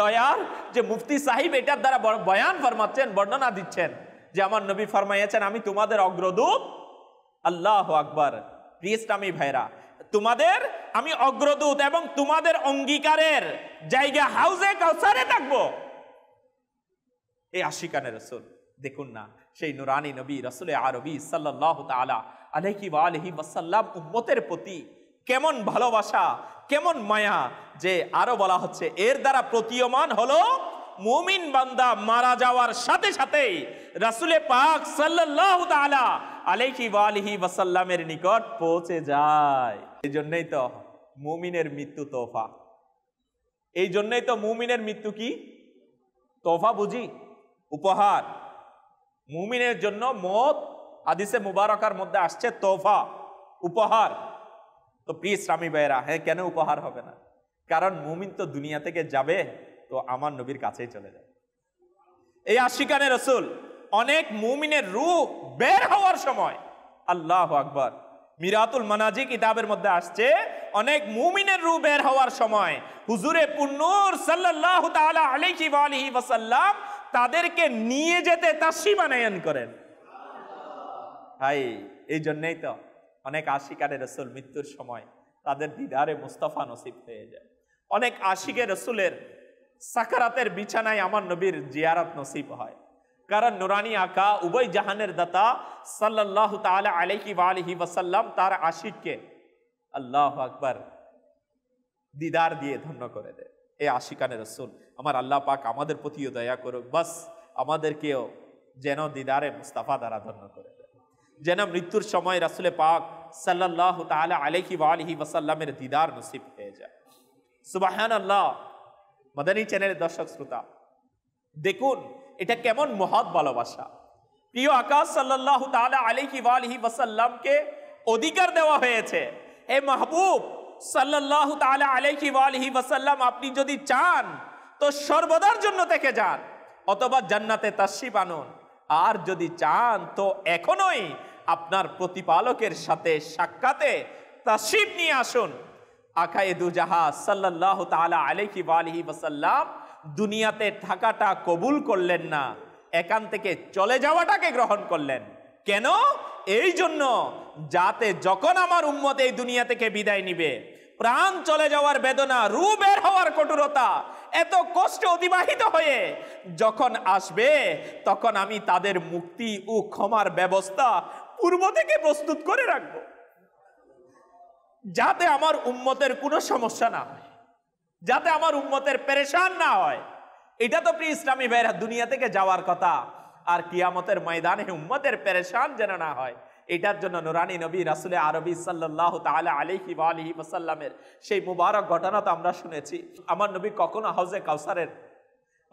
দয়ার যে মুফতি সাহেব এটার দ্বারা বয়ান ফরমাচ্ছেন বর্ণনা দিচ্ছেন যে আমার নবী ফরমাইয়াছেন আমি তোমাদের অগ্রদূত আল্লাহু আকবার প্রিয় ইসলামী ভাইরা তোমাদের আমি অগ্রদূত এবং তোমাদের অঙ্গীকারের জায়গা হাউজে কাউসারে থাকব এই আশিকানে রাসূল দেখুন না সেই নুরানী নবী রাসূল আরবী সাল্লাল্লাহু তাআলা আলাইহি ওয়া আলিহি ওয়াসাল্লাম উম্মতের প্রতি কেমন ভালোবাসা কেমন মায়া যে আরো বলা হচ্ছে এর দ্বারা প্রতীয়মান হলো মুমিন বান্দা মারা যাওয়ার সাথে সাথে রাসূলে পাক সাল্লাল্লাহু তাআলা আলাইহি ওয়া আলিহি ওয়াসাল্লামের নিকট পৌঁছে যায় এইজন্যই তো মুমিনের মৃত্যু তওফা এইজন্যই তো মুমিনের মৃত্যু কি তওফা বুঝি উপহার মুমিনের জন্য মওত হাদিসে মুবারকার মধ্যে আসছে তওফা উপহার तो प्रिय इस्लामी भाईरा है क्या उपहार होबे ना कारण मुमिन तो दुनिया थेके जाबे तो आमार नबीर काछेई चले जाबे ए आशिकाने रसूल अनेक मुमिनेर रूह बेर होवार समय अल्लाहु अकबर मिरातुल मनाजी किताबेर मध्ये आसछे अनेक मुमिनेर रूह बेर होवार समय हुजूरे पुन्नूर सल्लल्लाहु ताआला अलैहि वा आलिहि वसल्लाम तादेरके निये जेते ताशिमानयन करेन हाय एइजन्यई तो অনেক আশিকারে রাসূল মৃত্যুর সময় তাদের দিদারে মুস্তাফা নসিব হয়ে যায় অনেক আশিকে রাসূলের সাকারাতের বিছানায় আমার নবীর জিয়ারত নসিব হয় কারণ নুরানী আকা উভয় জাহানের দাতা সাল্লাল্লাহু তাআলা আলাইহি ওয়া আলিহি ওয়াসাল্লাম তার আশিককে আল্লাহু আকবার দিদার দিয়ে ধন্য করে দেয় ए आशिकाने रसूल आमार आल्लाह पाक आमादेर प्रतियो दया करो बस आमादेरकेओ जेन दीदारे मुस्ताफा द्वारा धन्य करे जेन मृत्युर समय रसूल पाक सल्लल्लाहु ताआला अलैहि व आलिहि वसल्लमेर दीदार नसीब हये जाय। सुबहानाल्लाह। मदानी चैनेलेर दर्शक श्रोता देखुन एटा केमन महत् भालोबासा प्रिय आका सल्लल्लाहु ताआला अलैहि व आलिहि वसल्लमके अधिकार देওয়া হয়েছে। ए महबूब सल्लल्लाहु ताआला अलैहि व आलिहि वसल्लम आपनी यदि चान तो सर्वदार जन्नत থেকে যান অথবা জান্নাতে তাসরিফ আনুন আর যদি চান তো এখনই আপনার প্রতিপালকের সাথে সাক্ষাতে তাসরিফ নিয়ে আসুন। আকায়ে দুজাহান सल्लल्लाहु ताआला अलैहि व आलिहि वसल्लम দুনিয়াতে থাকাটা কবুল করলেন না এখান থেকে চলে যাওয়াটাকে গ্রহণ করলেন। কেন? এই জন্য যাতে যখন আমার উম্মত এই দুনিয়া থেকে বিদায় নেবে প্রাণ চলে যাওয়ার বেদনা রূহ বের হওয়ার কঠোরতা এত কষ্ট অতিবাহিত হয়ে যখন আসবে তখন আমি তাদের মুক্তি ও ক্ষমার ব্যবস্থা পূর্ব থেকে প্রস্তুত করে রাখব যাতে আমার উম্মতের কোনো সমস্যা না হয় যাতে আমার উম্মতের পেরেশান না হয়। এটা তো প্রিয় ইসলামী ভাইরা দুনিয়া থেকে যাওয়ার কথা আর কিয়ামতের ময়দানে উম্মতের পেরেশান যেন না হয় এটার জন্য নুরানী নবী রাসূলে আরবী সাল্লাল্লাহু তাআলা আলাইহি ওয়া আলিহি ওয়াসাল্লামের সেই মুবারক ঘটনা তো আমরা শুনেছি। আমার নবী কখনো হাউজে কাউসারের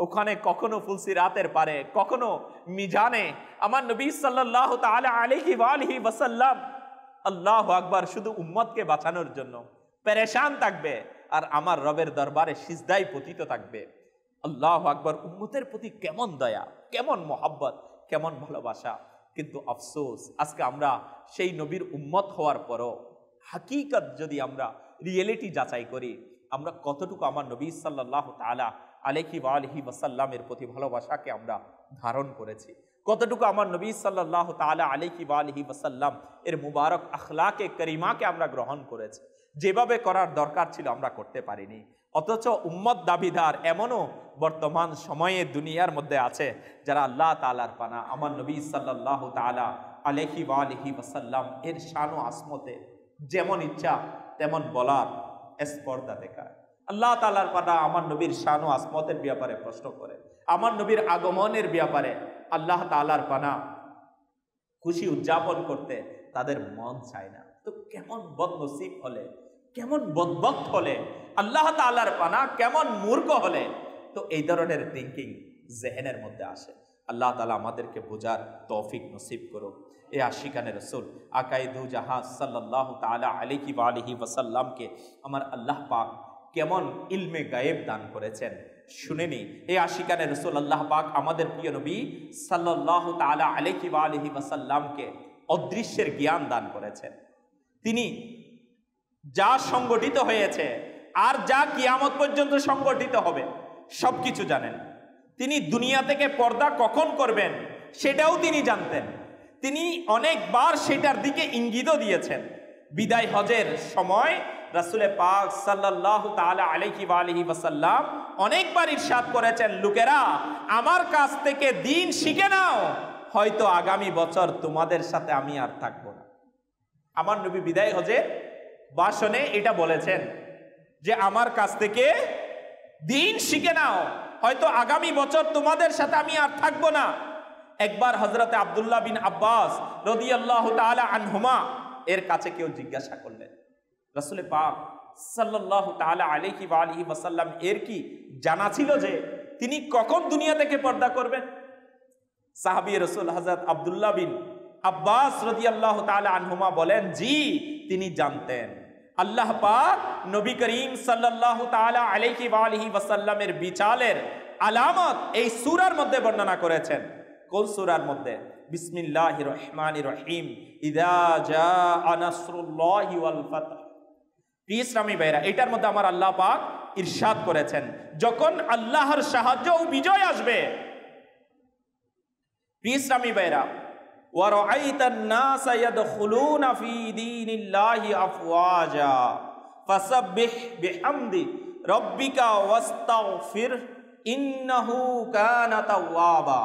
ওখানে কখনো ফুলসিরাতের পারে কখনো মিজানে আমার নবী সাল্লাল্লাহু তাআলা আলাইহি ওয়া আলিহি ওয়াসাল্লাম আল্লাহু আকবার শুধু উম্মতকে বাঁচানোর জন্য পেরেশান থাকবে আর আমার রবের দরবারে সিজদায় পতিত থাকবে। আল্লাহু আকবার উম্মতের প্রতি কেমন দয়া কেমন মোহাব্বত কেমন ভালোবাসা। কিন্তু আফসোস আজকে আমরা সেই নবীর উম্মত হওয়ার পরও হাকিকত যদি আমরা রিয়েলিটি যাচাই করি আমরা কতটুকু আমার নবী সাল্লাল্লাহু তাআলা আলাইহি ওয়া আলিহি ওয়াসাল্লামের প্রতি ভালোবাসাকে আমরা ধারণ করেছি কতটুকু আমার নবী সাল্লাল্লাহু তাআলা আলাইহি ওয়া আলিহি ওয়াসাল্লাম এর মুবারক আখলাকে করিমাকে আমরা গ্রহণ করেছি যেভাবে করার দরকার ছিল আমরা করতে পারিনি। অথচ উম্মত দাবিদার এমনও বর্তমান সময়ে দুনিয়ার মধ্যে আছে যারা আল্লাহ তাআলার পানা আমার নবী সাল্লাল্লাহু তাআলা আলাইহি ওয়া আলিহি ওয়াসাল্লাম এর শান ও আসমতে যেমন ইচ্ছা তেমন বলার স্পর্ধা দেখায় আল্লাহ তাআলার পানা আমার নবীর শান ও আসমতের ব্যাপারে প্রশ্ন করে আমার নবীর আগমনের ব্যাপারে আল্লাহ তাআলার পানা খুশি উদযাপন করতে তাদের মন চায় না। তো কেমন বদনসিব হলে কেমন বদবক্ত হলে আল্লাহ তাআলার পানা কেমন মূর্খ হলে তো এই ধরনের থিংকিং জেহেনের মধ্যে আসে। আল্লাহ তাআলা আমাদেরকে বোঝার তৌফিক নসিব করুন। এ আশিকানে রাসূল আকায়ে দু জাহান সাল্লাল্লাহু তাআলা আলাইহি ওয়া আলিহি ওয়াসাল্লাম কে আমার আল্লাহ পাক কেমন ইলমে গায়েব দান করেছেন শুনেনি। এ আশিকানে রাসূল আল্লাহ পাক আমাদের প্রিয় নবী সাল্লাল্লাহু তাআলা আলাইহি ওয়া আলিহি ওয়াসাল্লাম কে অদৃশ্যের জ্ঞান দান করেছেন। তিনি যা সংগঠিত হয়েছে আর যা কিয়ামত পর্যন্ত সংগঠিত হবে সবকিছু জানেন। তিনি দুনিয়া থেকে পর্দা কখন করবেন সেটাও তিনি জানতেন। তিনি অনেকবার সেটার দিকে ইঙ্গিতও দিয়েছেন। বিদায় হজের সময় রাসূল পাক সাল্লাল্লাহু তাআলা আলাইহি ওয়া আলিহি ওয়াসাল্লাম অনেকবার ইরশাদ করেছেন লোকেরা আমার কাছ থেকে দিন শিখে নাও হয়তো আগামী বছর তোমাদের সাথে আমি আর থাকব না। আমার নবী বিদায় হজে ভাষণে এটা বলেছেন যে আমার কাছ থেকে দিন শিখে নাও হয়তো আগামী বছর তোমাদের সাথে আমি আর থাকব না। একবার হযরতে আব্দুল্লাহ বিন আব্বাস রাদিয়াল্লাহু তাআলা আনহুমা এর কাছে কেউ জিজ্ঞাসা করলেন রাসূল পাক সাল্লাল্লাহু তাআলা আলাইহি ওয়া আলিহি ওয়াসাল্লাম এর কি জানা ছিল যে তিনি কখন দুনিয়া থেকে পর্দা করবেন। সাহাবী রাসূল হযরত আব্দুল্লাহ বিন আব্বাস রাদিয়াল্লাহু তাআলা আনহুমা বলেন জি তিনি জানতেন। আল্লাহ পাক নবী করিম সাল্লাল্লাহু তাআলা আলাইহি ওয়া আলিহি ওয়াসাল্লামের বিচালের আলামত এই সূরার মধ্যে বর্ণনা করেছেন। কোন সূরার মধ্যে? বিসমিল্লাহির রহমানির রহিম ইযা জাআ নাসরুল্লাহি ওয়াল ফাত। ইসলামী ভাইরা এটার মধ্যে আমার আল্লাহ পাক ইরশাদ করেছেন যখন আল্লাহর সাহায্য ও বিজয় আসবে। ইসলামী ভাইরা ورأيت الناس يدخلون في دين الله أفواجا فسبح بحمد ربك واستغفر إنه كان توابا।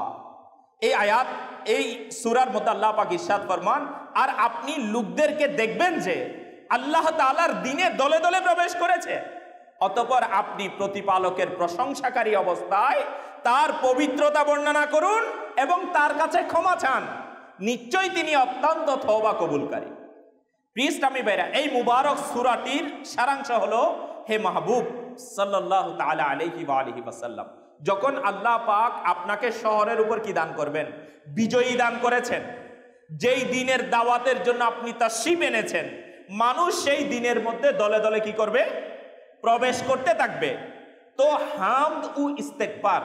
এই আয়াত এই সূরার মধ্যে আল্লাহ পাক ইরশাদ ফরমান আর আপনি লোকদেরকে দেখবেন যে আল্লাহ তাআলার দ্বীনে দলে দলে প্রবেশ করেছে অতঃপর আপনি প্রতিপালকের প্রশংসাকারী অবস্থায় তার পবিত্রতা বর্ণনা করুন এবং তার কাছে ক্ষমা চান, নিশ্চয়ই তিনি অত্যন্ত তওবা কবুলকারী। প্রিয় ইসলামী ভাইরা, এই মুবারক সূরাটির সারাংশ হলো, হে মাহবুব সাল্লাল্লাহু তাআলা আলাইহি ওয়া আলিহি ওয়াসাল্লাম, যখন আল্লাহ পাক আপনাকে শহরের উপর কি দান করবেন, বিজয়ী দান করেছেন, যেই দিনের দাওয়াতের জন্য আপনি তাশরিফ এনেছেন, মানুষ সেই দিনের মধ্যে দলে দলে কি করবে, প্রবেশ করতে থাকবে। তো হামদ ও ইস্তেগফার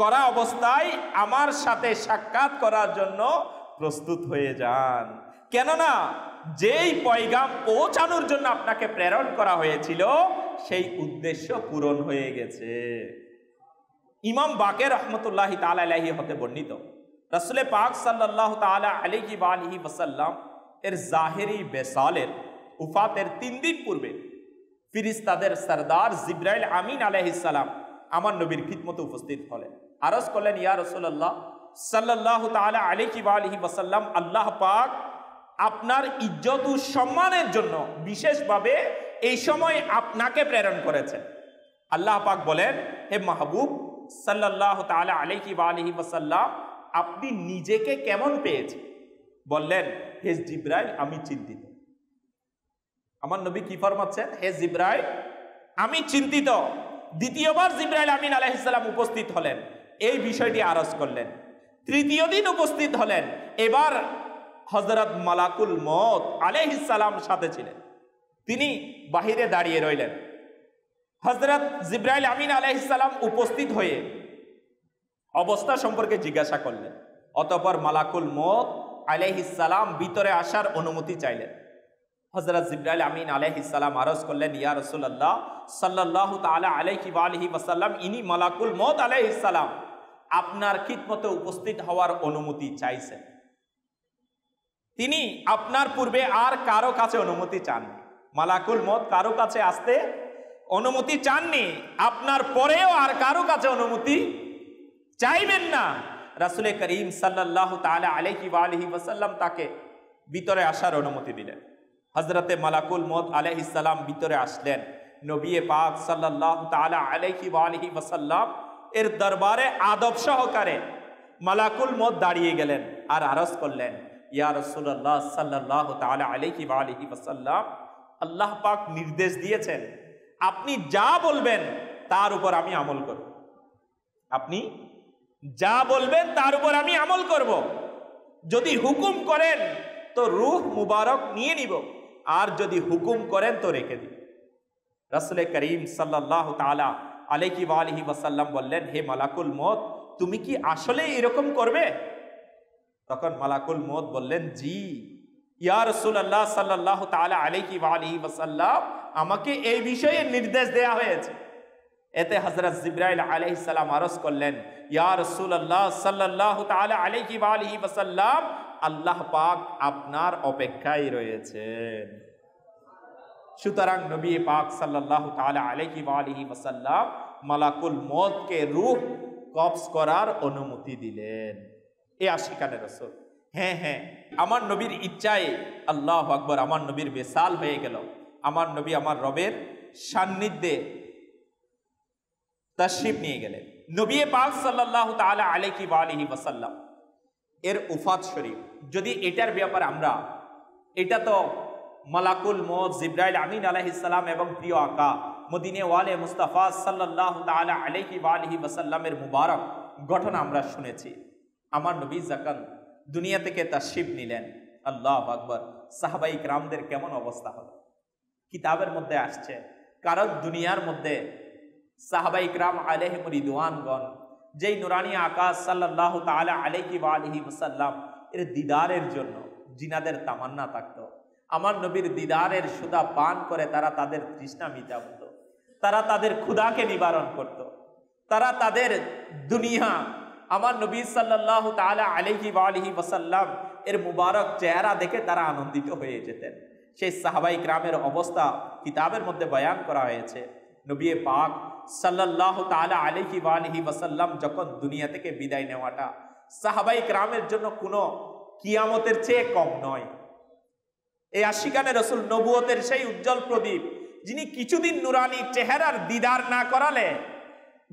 করা অবস্থায় আমার সাথে সাক্ষাৎ করার জন্য প্রস্তুত হয়ে যান, কেননা যেই পয়গাম পৌঁছানোর জন্য আপনাকে প্রেরণ করা হয়েছিল সেই উদ্দেশ্য পূরণ হয়ে গেছে। ইমাম বাকের রহমতুল্লাহি তাআলা আলাইহি হতে বর্ণিত, রাসূল পাক সাল্লাল্লাহু তাআলা আলাইহি ওয়া আলিহি ওয়াসাল্লাম এর জাহেরি বেসালের উফাতের ৩ দিন পূর্বে ফিরিস্তাদের সরদার জিবরাইল আমিন আলাইহিস সালাম আমার নবীর খিদমতে উপস্থিত হলেন। আরজ করলেন, ইয়া রাসূলুল্লাহ সাল্লাল্লাহু তাআলা আলাইহি ওয়া আলিহি ওয়াসাল্লাম, আল্লাহ পাক আপনার ইজ্জত ও সম্মানের জন্য বিশেষভাবে এই সময় আপনাকে প্রেরণ করেছেন। আল্লাহ পাক বলেন, হে মাহবুব সাল্লাল্লাহু তাআলা আলাইহি ওয়া আলিহি ওয়াসাল্লাম, আপনি নিজেকে কেমন পেয়েছেন? বললেন, হে জিবরাইল, আমি চিন্তিত। আমার নবী কি ফরমাচ্ছেন? হে জিবরাইল, আমি চিন্তিত। দ্বিতীয়বার জিবরাইল আমিন আলাইহিস সালাম উপস্থিত হলেন, এই বিষয়টি আরজ করলেন। তৃতীয় দিন উপস্থিত হলেন, এবার হযরত মালাকুল মউত আলাইহিস সালাম সাথে ছিলেন, তিনি বাহিরে দাঁড়িয়ে রইলেন। হযরত জিবরাইল আমিন আলাইহিস সালাম উপস্থিত হয়ে অবস্থা সম্পর্কে জিজ্ঞাসা করলেন। অতঃপর মালাকুল মউত আলাইহিস সালাম ভিতরে আসার অনুমতি চাইলেন। হযরত জিবরাইল আমিন আলাইহিস সালাম আরজ করলেন, ইয়া রাসূলুল্লাহ সাল্লাল্লাহু তাআলা আলাইহি ওয়া আলিহি ওয়াসাল্লাম, ইনি মালাকুল মউত আলাইহিস সালাম আপনার খিদমতে উপস্থিত হওয়ার অনুমতি চাইছেন। তিনি আপনার পূর্বে আর কারো কাছে অনুমতি চাননি, মালাকুল মউত কারো কাছে আসতে অনুমতি চাননি, আপনার পরেও আর কারো কাছে অনুমতি চাইবেন না। রাসূল করিম সাল্লাল্লাহু তাআলা আলাইহি ওয়া আলিহি ওয়াসাল্লাম তাকে ভিতরে আসার অনুমতি দিলেন। হযরতে মালাকুল মউত আলাইহিস সালাম ভিতরে আসলেন। নবী পাক সাল্লাল্লাহু তাআলা আলাইহি ওয়া আলিহি ওয়াসাল্লাম এর দরবারে আদব সহকারে মালাকুল মউত দাঁড়িয়ে গেলেন আর আরজ করলেন, ইয়া রাসূলুল্লাহ সাল্লাল্লাহু তাআলা আলাইহি ওয়া আলিহি ওয়াসাল্লাম, আল্লাহ পাক নির্দেশ দিয়েছেন আপনি যা বলবেন তার উপর আমি আমল করব, আপনি যা বলবেন তার উপর আমি আমল করব, যদি হুকুম করেন তো রূহ মুবারক নিয়ে নিব, আর যদি হুকুম করেন তো রেখে দিব। রাসূল করিম সাল্লাল্লাহু তাআলা আলাইহি ওয়া আলিহি ওয়াসাল্লাম বললেন, হে মালাকুল মউত, তুমি কি আসলে এরকম করবে? তখন মালাকুল মউত বললেন, জি ইয়া রাসূলুল্লাহ সাল্লাল্লাহু তাআলা আলাইহি ওয়া আলিহি ওয়াসাল্লাম, আমাকে এই বিষয়ে নির্দেশ দেয়া হয়েছে। এতে হযরত জিবরাইল আলাইহিস সালাম আরজ করলেন, ইয়া রাসূলুল্লাহ সাল্লাল্লাহু তাআলা আলাইহি ওয়া আলিহি ওয়াসাল্লাম, আল্লাহ পাক আপনার অপেক্ষায় রয়েছেন। সুতরাং নবী পাক সাল্লাল্লাহু তাআলা আলাইহি ওয়া আলিহি ওয়াসাল্লাম মালাকুল মউতকে রূহ কবজ করার অনুমতি দিলেন। এ আশিকানে রাসূল। হ্যাঁ হ্যাঁ, আমার নবীর ইচ্ছায়, আল্লাহু আকবার, আমার নবীর বেসাল হয়ে গেল। আমার নবী আমার রবের সান্নিধ্যে তাশরিফ নিয়ে গেলেন। নবী পাক সাল্লাল্লাহু তাআলা আলাইহি ওয়া আলিহি ওয়াসাল্লাম এর উফাত শরীফ, যদি এটার ব্যাপারে আমরা, এটা তো মালাকুল মউত জিবরাইল আমিন আলাইহিস সালাম এবং প্রিয় আকা মদিনা ওয়ালে মুস্তাফা সাল্লাল্লাহু তাআলা আলাইহি ওয়া আলিহি ওয়াসাল্লামের মুবারক ঘটনা আমরা শুনেছি। আমার নবী যখন দুনিয়া থেকে তাশরিফ নিলেন, আল্লাহু আকবার, সাহাবায়ে কিরামদের কেমন অবস্থা হলো কিতাবের মধ্যে আসছে। কারণ দুনিয়ার মধ্যে সাহাবায়ে কিরাম আলাইহিম রিদওয়ানগণ যেই নুরানি আকা সাল্লাল্লাহু তাআলা আলাইহি ওয়া আলিহি ওয়াসাল্লাম এর দিদারের জন্য জিনাদের তামান্না থাকতো, আমার নবীর দিদারের সুদা পান করে তারা তাদের তৃষ্ণা মিটাতো, তারা তাদের ক্ষুধাকে নিবারণ করত, তারা তাদের দুনিয়া আমার নবী সাল্লাল্লাহু তাআলা আলাইহি ওয়া আলিহি ওয়াসাল্লাম এর মুবারক চেহারা দেখে তারা আনন্দিত হয়ে যেতেন। সেই সাহাবায়ে কিরামের অবস্থা কিতাবের মধ্যে বয়ান করা হয়েছে। নবী পাক সাল্লাল্লাহু তাআলা আলাইহি ওয়া আলিহি ওয়াসাল্লাম যখন দুনিয়া থেকে বিদায় নেওয়াটা সাহাবায়ে কিরামের জন্য কোনো কিয়ামতের চেয়ে কম নয়। এই আশিকানে রাসূল নবুয়তের সেই উজ্জ্বল প্রদীপ जिन्हें किछुदिन नुरानी चेहरार दीदार ना कराले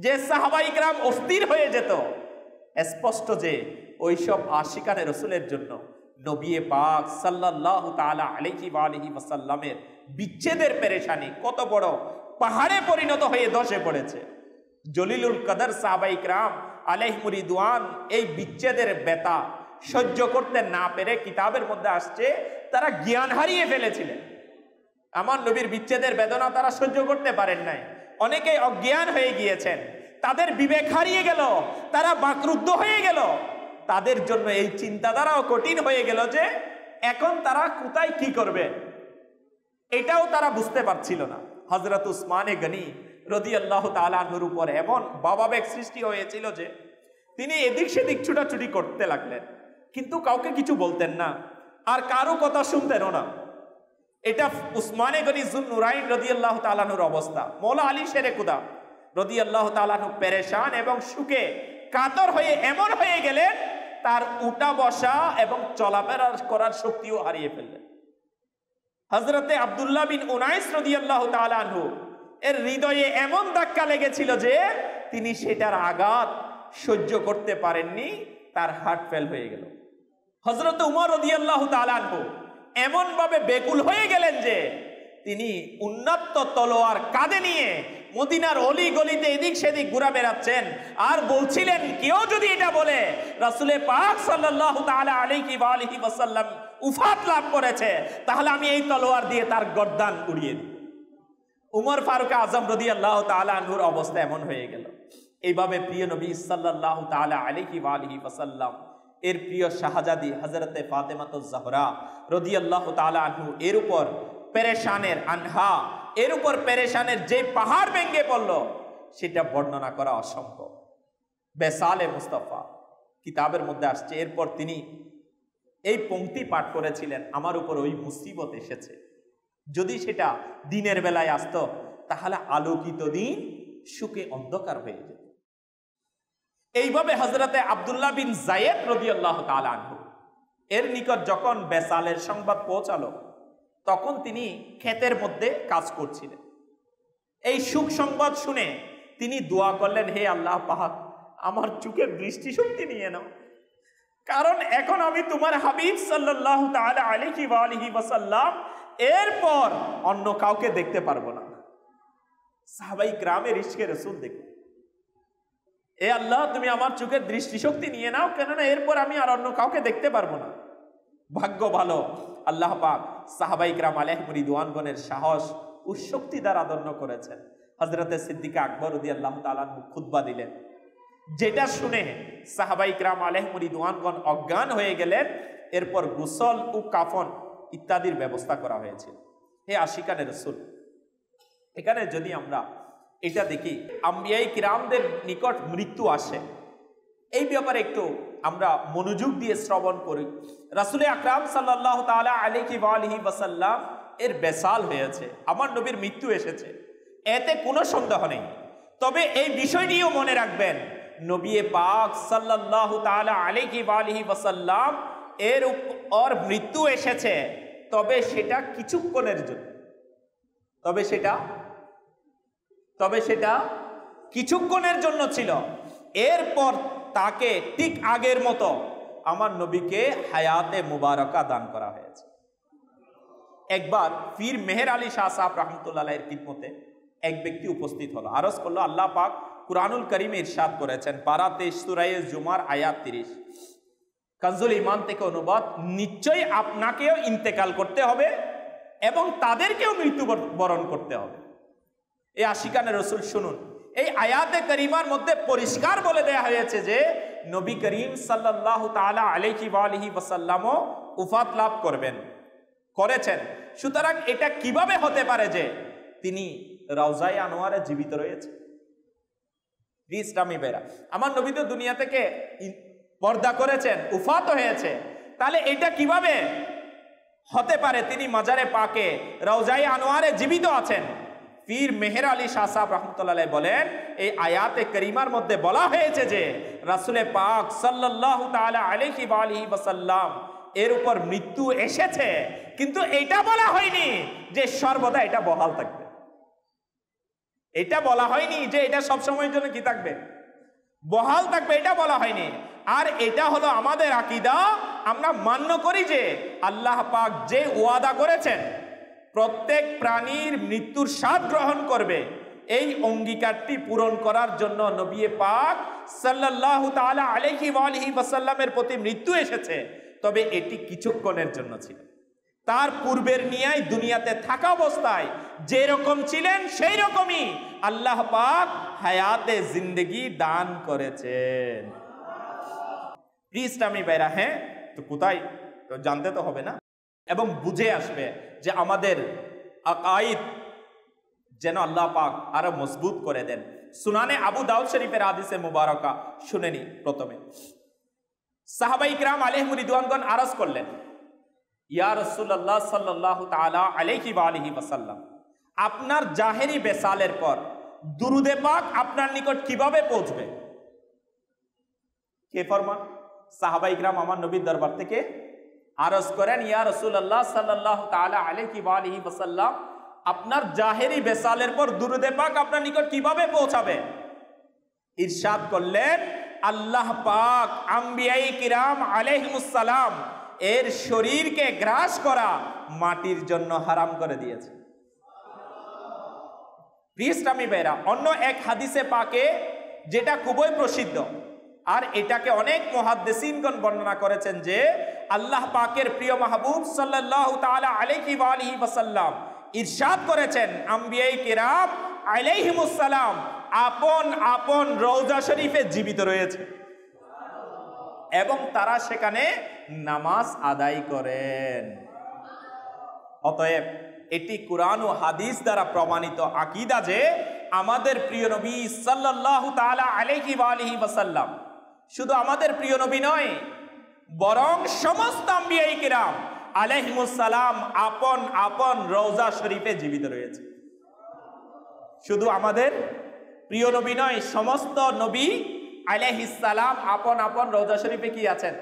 जे साहबाई ग्राम अस्थिर हो जेत स्पष्ट जे ओई सब आशिकाने रसूलेर जन्य नबी पाक सल्लल्लाहु ताआला अलैहि वालिहि वसल्लमेर बिच्छेदेर परेशानी कत बड़ पहाड़े परिणत हये धसे पड़ेछे। जलिलुल कदर साहबाई ग्राम अलैहि रिदवान ए बिच्छेदेर बेता सह्य करते ना पेरे किताबेर मध्ये आसछे तारा ज्ञान हारिये फेलेछिलेन। आमार नबीर बिच्छेदेर बेदना तारा सह्य करते पारेन नाई, अनेकेई अज्ञान हये गियेछेन, तादेर विवेक हारिये गेल, तारा बाक्रुद्ध हये गेल, तादेर जन्य एई चिंताधाराओ कठिन हये गेल जे एखन तारा कोथाय कि करबे एटाओ तारा बुझते पारछिल ना। हजरत उस्मान गनी रदियल्लाहु ताआला अन्हुर उपर एमन बाबाबेग सृष्टि हयेछिल जे তিনি এদিক সেদিক ছুটাছুটি করতে লাগলেন, কিন্তু কাউকে কিছু বলতেন না আর কারো কথা শুনতেন না। এটা উসমানে গনি যুননুরাইন রাদিয়াল্লাহু তাআলা আনহুর অবস্থা। মওলা আলী শেরে খুদা রাদিয়াল্লাহু তাআলা আনহু পেরেশান এবং সুখে কাতর হয়ে এমন হয়ে গেলেন তার উঠা বসা এবং চলাফেরা করার শক্তিও হারিয়ে ফেললেন। হযরতে আব্দুল্লাহ বিন উনাইস রাদিয়াল্লাহু তাআলা আনহু এর হৃদয়ে এমন ধাক্কা লেগেছিল যে তিনি সেটার আঘাত सह्य करते पारेनনি, तार हार्ट फेल हो गेल। हजरत उमर रदियल्लाहु ताआला अन्हु एमन भावे बेकुल हो गेलेन जे तिनी उन्नत तलोयार काँधे निये मदिनार अली गलिते एदिक सेदिक घुरा बेड़ाচ্ছেন আর বলছিলেন কেউ যদি এটা বলে রাসূল পাক সাল্লাল্লাহু তাআলা আলাইহি ওয়া আলিহি ওয়াসাল্লাম উফাত লাভ করেছে তাহলে আমি এই তলোয়ার দিয়ে তার গর্দান উড়িয়ে দেব। উমর ফারুক আযম রাদিয়াল্লাহু তাআলা আনহুর অবস্থা এমন হয়ে গেল। এইভাবে প্রিয় নবী সাল্লাল্লাহু তাআলা আলাইহি ওয়া আলিহি ওয়াসাল্লাম এর প্রিয় শাহজাদি হযরতে ফাতেমাতুজ জহরা রাদিয়াল্লাহু তাআলা আনহু এর উপর পেরেশানের আনহা এর উপর পেরেশানের যে পাহাড় ভেঙে পড়ল সেটা বর্ণনা করা অসম্ভব। বেসালে মুস্তাফা কিতাবের মধ্যে আসছে। এরপর তিনি এই পংক্তি পাঠ করেছিলেন, আমার উপর ওই মুসিবত এসেছে, যদি সেটা দিনের বেলায় আসতো তাহলে আলোকিত দিন সুখে অন্ধকার হয়ে যেত। এইভাবে হযরতে আব্দুল্লাহ বিন যায়েদ রাদিয়াল্লাহু তাআলা আনহু এর নিকট যখন বেসালের সংবাদ পৌঁছালো তখন তিনি ক্ষেতের মধ্যে কাজ করছিলেন। এই সুখ সংবাদ শুনে তিনি দোয়া করলেন, হে আল্লাহ পাক আমার চোখে দৃষ্টিশক্তি নিয়ে নাও, কারণ এখন আমি তোমার হাবিব সাল্লাল্লাহু তাআলা আলাইহি ওয়া আলিহি ওয়াসাল্লাম এরপর অন্য কাউকে দেখতে পারবো না। সাহাবাই গ্রামের ইশকে রাসূল দেখো, এ আল্লাহ তুমি আমার চোখের দৃষ্টিশক্তি নিয়ে নাও, কেননা এরপর আমি আর অন্য কাউকে দেখতে পারবো না। ভাগ্য ভালো আল্লাহ পাক সাহাবাই کرام আলাইহিম রিদওয়ানগণের সাহস ও শক্তি দ্বারা ধন্য করেছেন। হযরতে সিদ্দিক আকবর রাদিয়াল্লাহু তাআলা খুতবা দিলেন, যেটা শুনে সাহাবাই کرام আলাইহিম রিদওয়ানগণ অজ্ঞান হয়ে গেলেন। এরপর গোসল ও কাফন ইত্যাদির ব্যবস্থা করা হয়েছে। হে আশিকানে রাসূল, এখানে যদি আমরা এটা দেখি আম্বিয়াই কিরামদের নিকট মৃত্যু আসে, এই ব্যাপারে একটু আমরা মনোযোগ দিয়ে শ্রবণ করি। রাসূল আকরাম সাল্লাল্লাহু তাআলা আলাইহি ওয়া আলিহি ওয়াসাল্লাম এর বেসাল হয়েছে, আমার নবীর মৃত্যু এসেছে, এতে কোনো সন্দেহ নেই। তবে এই বিষয়টিও মনে রাখবেন নবী পাক সাল্লাল্লাহু তাআলা আলাইহি ওয়া আলিহি ওয়াসাল্লাম এর ওর মৃত্যু এসেছে, তবে সেটা কিছুক্ষণের জন্য, তবে সেটা কিছুক্ষণের জন্য ছিল। এরপর তাকে ঠিক আগের মতো আমার নবীকে হায়াতে মুবারকা দান করা হয়েছে। একবার পীর মেহের আলী শাহ সাহেব রহমতুল্লাহ আলাইহির খিদমতে এক ব্যক্তি উপস্থিত হলো, আরজ করলো আল্লাহ পাক কুরআনুল কারীমে ইরশাদ করেছেন পারা 23 সূরা জুমার আয়াত 30 কানজুল ঈমান থেকে অনুবাদ, নিশ্চয়ই আপনাকেও ইন্তেকাল করতে হবে এবং তাদেরকেও মৃত্যুবরণ করতে হবে। এই আশিকানে রাসূল শুনুন, এই আয়াতে কারিমার মধ্যে পরিষ্কার বলে দেয়া হয়েছে যে নবী করিম সাল্লাল্লাহু তাআলা আলাইহি ওয়া আলিহি ওয়াসাল্লাম উফাত লাভ করেছেন। সুতরাং এটা কিভাবে হতে পারে যে তিনি রওজায়ে আনোয়ারে জীবিত রয়েছে? আমার নবী তো দুনিয়া থেকে পর্দা করেছেন, উফাত হয়েছে, তাহলে এটা কিভাবে হতে পারে তিনি মাজারে পাকে রওজায়ে আনোয়ারে জীবিত আছেন? পীর মেহের আলী শাহ সাহেব রহমতুল্লাহ আলাইহি বলেন, এই আয়াতে কারিমার মধ্যে বলা হয়েছে যে রাসূল পাক সাল্লাল্লাহু তাআলা আলাইহি ওয়া আলিহি ওয়াসাল্লাম এর উপর মৃত্যু এসেছে, কিন্তু এটা বলা হয়নি যে সর্বদা এটা বহাল থাকবে। এটা বলা হয়নি যে এটা সব সময়ের জন্য কি থাকবে, বহাল থাকবে, এটা বলা হয়নি। আর এটা হলো আমাদের আকীদা, আমরা মান্য করি যে আল্লাহ পাক যে ওয়াদা করেছেন প্রত্যেক প্রাণীর মৃত্যুর স্বাদ গ্রহণ করবে, এই অঙ্গীকারটি পূরণ করার জন্য নবী পাক সাল্লাল্লাহু তাআলা আলাইহি ওয়া আলিহি ওয়াসাল্লামের প্রতি মৃত্যু এসেছে, তবে এটি কিছুক্ষণের জন্য ছিল। তার পূর্বের নিয়ায় দুনিয়াতে থাকা অবস্থায় যেরকম ছিলেন সেই রকমই আল্লাহ পাক হায়াতে জিন্দেগি দান করেছেন। ইসলামী বাইরা, হ্যাঁ তো কোথায় তো জানতে তো হবে না, এবং বুঝে আসবে যে আমাদের আকাইদ যেন আল্লাহ পাক আরো মজবুত করে দেন। সুনানে আবু দাউদ শরীফের হাদিসে মুবারকা শুনেনি। প্রথমে সাহাবাই کرام আলাইহিম রিদওয়ানগণ আরজ করলেন, ইয়া রাসূলুল্লাহ সাল্লাল্লাহু তাআলা আলাইহি ওয়া আলিহি ওয়াসাল্লাম, আপনার জাহেরি বেসালের পর দুরুদে পাক আপনার নিকট কিভাবে পৌঁছবে? কে ফরমান? সাহাবাই کرام আমার নবীর দরবার থেকে আরজ করেন, ইয়া রাসূলুল্লাহ সাল্লাল্লাহু তাআলা আলাইহি ওয়া আলিহি ওয়াসাল্লাম, আপনার জাহেরি বেসালের পর দুরুদে পাক আপনার নিকট কিভাবে পৌঁছাবে? ইরশাদ করলেন, আল্লাহ পাক আম্বিয়াই কিরাম আলাইহিমুস সালাম এর শরীরকে গ্রাস করা মাটির জন্য হারাম করে দিয়েছে। প্রিয়তমী ভাইরা, অন্য এক হাদিসে পাকে যেটা খুবই প্রসিদ্ধ আর এটাকে অনেক মুহাদ্দিসিনগণ বর্ণনা করেছেন যে আল্লাহ পাকের প্রিয় মাহবুব সাল্লাল্লাহু তাআলা আলাইহি ওয়া আলিহি ওয়াসাল্লাম ইরশাদ করেছেন, আম্বিয়াই কিরাম আলাইহিমুস সালাম আপন আপন রওজা শরীফে জীবিত রয়েছে এবং তারা সেখানে নামাজ আদায় করেন। অতএব এটি কুরআন ও হাদিস দ্বারা প্রমাণিত আকীদা যে আমাদের প্রিয় নবী সাল্লাল্লাহু তাআলা আলাইহি ওয়া আলিহি ওয়াসাল্লাম শুধু আমাদের প্রিয় নবী নয়, বরং সমস্ত আম্বিয়ায়ে কিরাম আলাইহিমুস সালাম আপন আপন রওজা শরীফে জীবিত রয়েছে। শুধু আমাদের প্রিয় নবী নয়, সমস্ত নবী আলাইহিস সালাম আপন আপন রওজা শরীফে কি আছেন?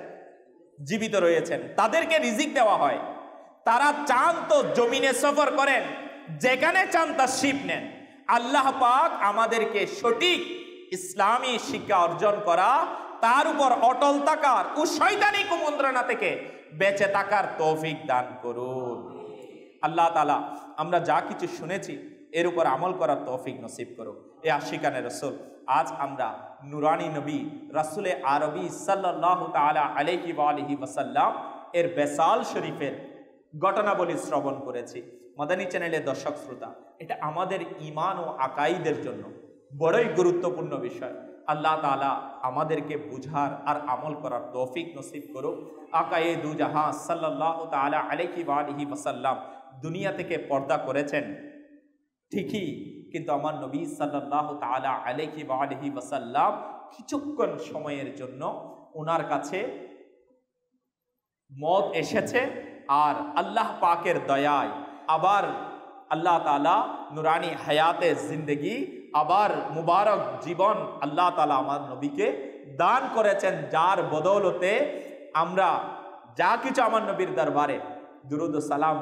জীবিত রয়েছেন। তাদেরকে রিজিক দেওয়া হয়, তারা চান তো জমিনে সফর করেন, যেখানে চান তা শিব নেন। আল্লাহ পাক আমাদেরকে সঠিক ইসলামী শিক্ষা অর্জন করা, তার উপর অটল থাকার ও শয়তানি কুমন্ত্রণা থেকে বেঁচে থাকার তৌফিক দান করুন। আল্লাহ তাআলা আমরা যা কিছু শুনেছি এর উপর আমল করার তৌফিক নসিব করুন। এ আশিকানে রাসূল, আজ আমরা নুরানি নবী রাসূলে আরবী সাল্লাল্লাহু তাআলা আলাইহি ওয়া আলিহি ওয়াসাল্লাম এর বেসাল শরীফের ঘটনাবলী শ্রবণ করেছি। মাদানী চ্যানেলের দর্শক শ্রোতা, এটা আমাদের ঈমান ও আকাইদের জন্য বড়ই গুরুত্বপূর্ণ বিষয়। আল্লাহ তাআলা আমাদেরকে বুঝার আর আমল করার তৌফিক নসিব করুক। আকায়ে দু জাহান সাল্লাল্লাহু তাআলা আলাইহি ওয়া আলিহি ওয়াসাল্লাম দুনিয়া থেকে পর্দা করেছেন ঠিকই, কিন্তু আমার নবী সাল্লাল্লাহু তাআলা আলাইহি ওয়া আলিহি ওয়াসাল্লাম কিছুক্ষণ সময়ের জন্য ওনার কাছে মত এসেছে, আর আল্লাহ পাকের দয়ায় আবার আল্লাহ তাআলা নুরানি হায়াতে জিন্দেগি, আবার মুবারক জীবন আল্লাহ তাআলা আমার নবীকে দান করেছেন, যার বদৌলতে আমরা যা কিছু আমার নবীর দরবারে দুরুদ ও সালাম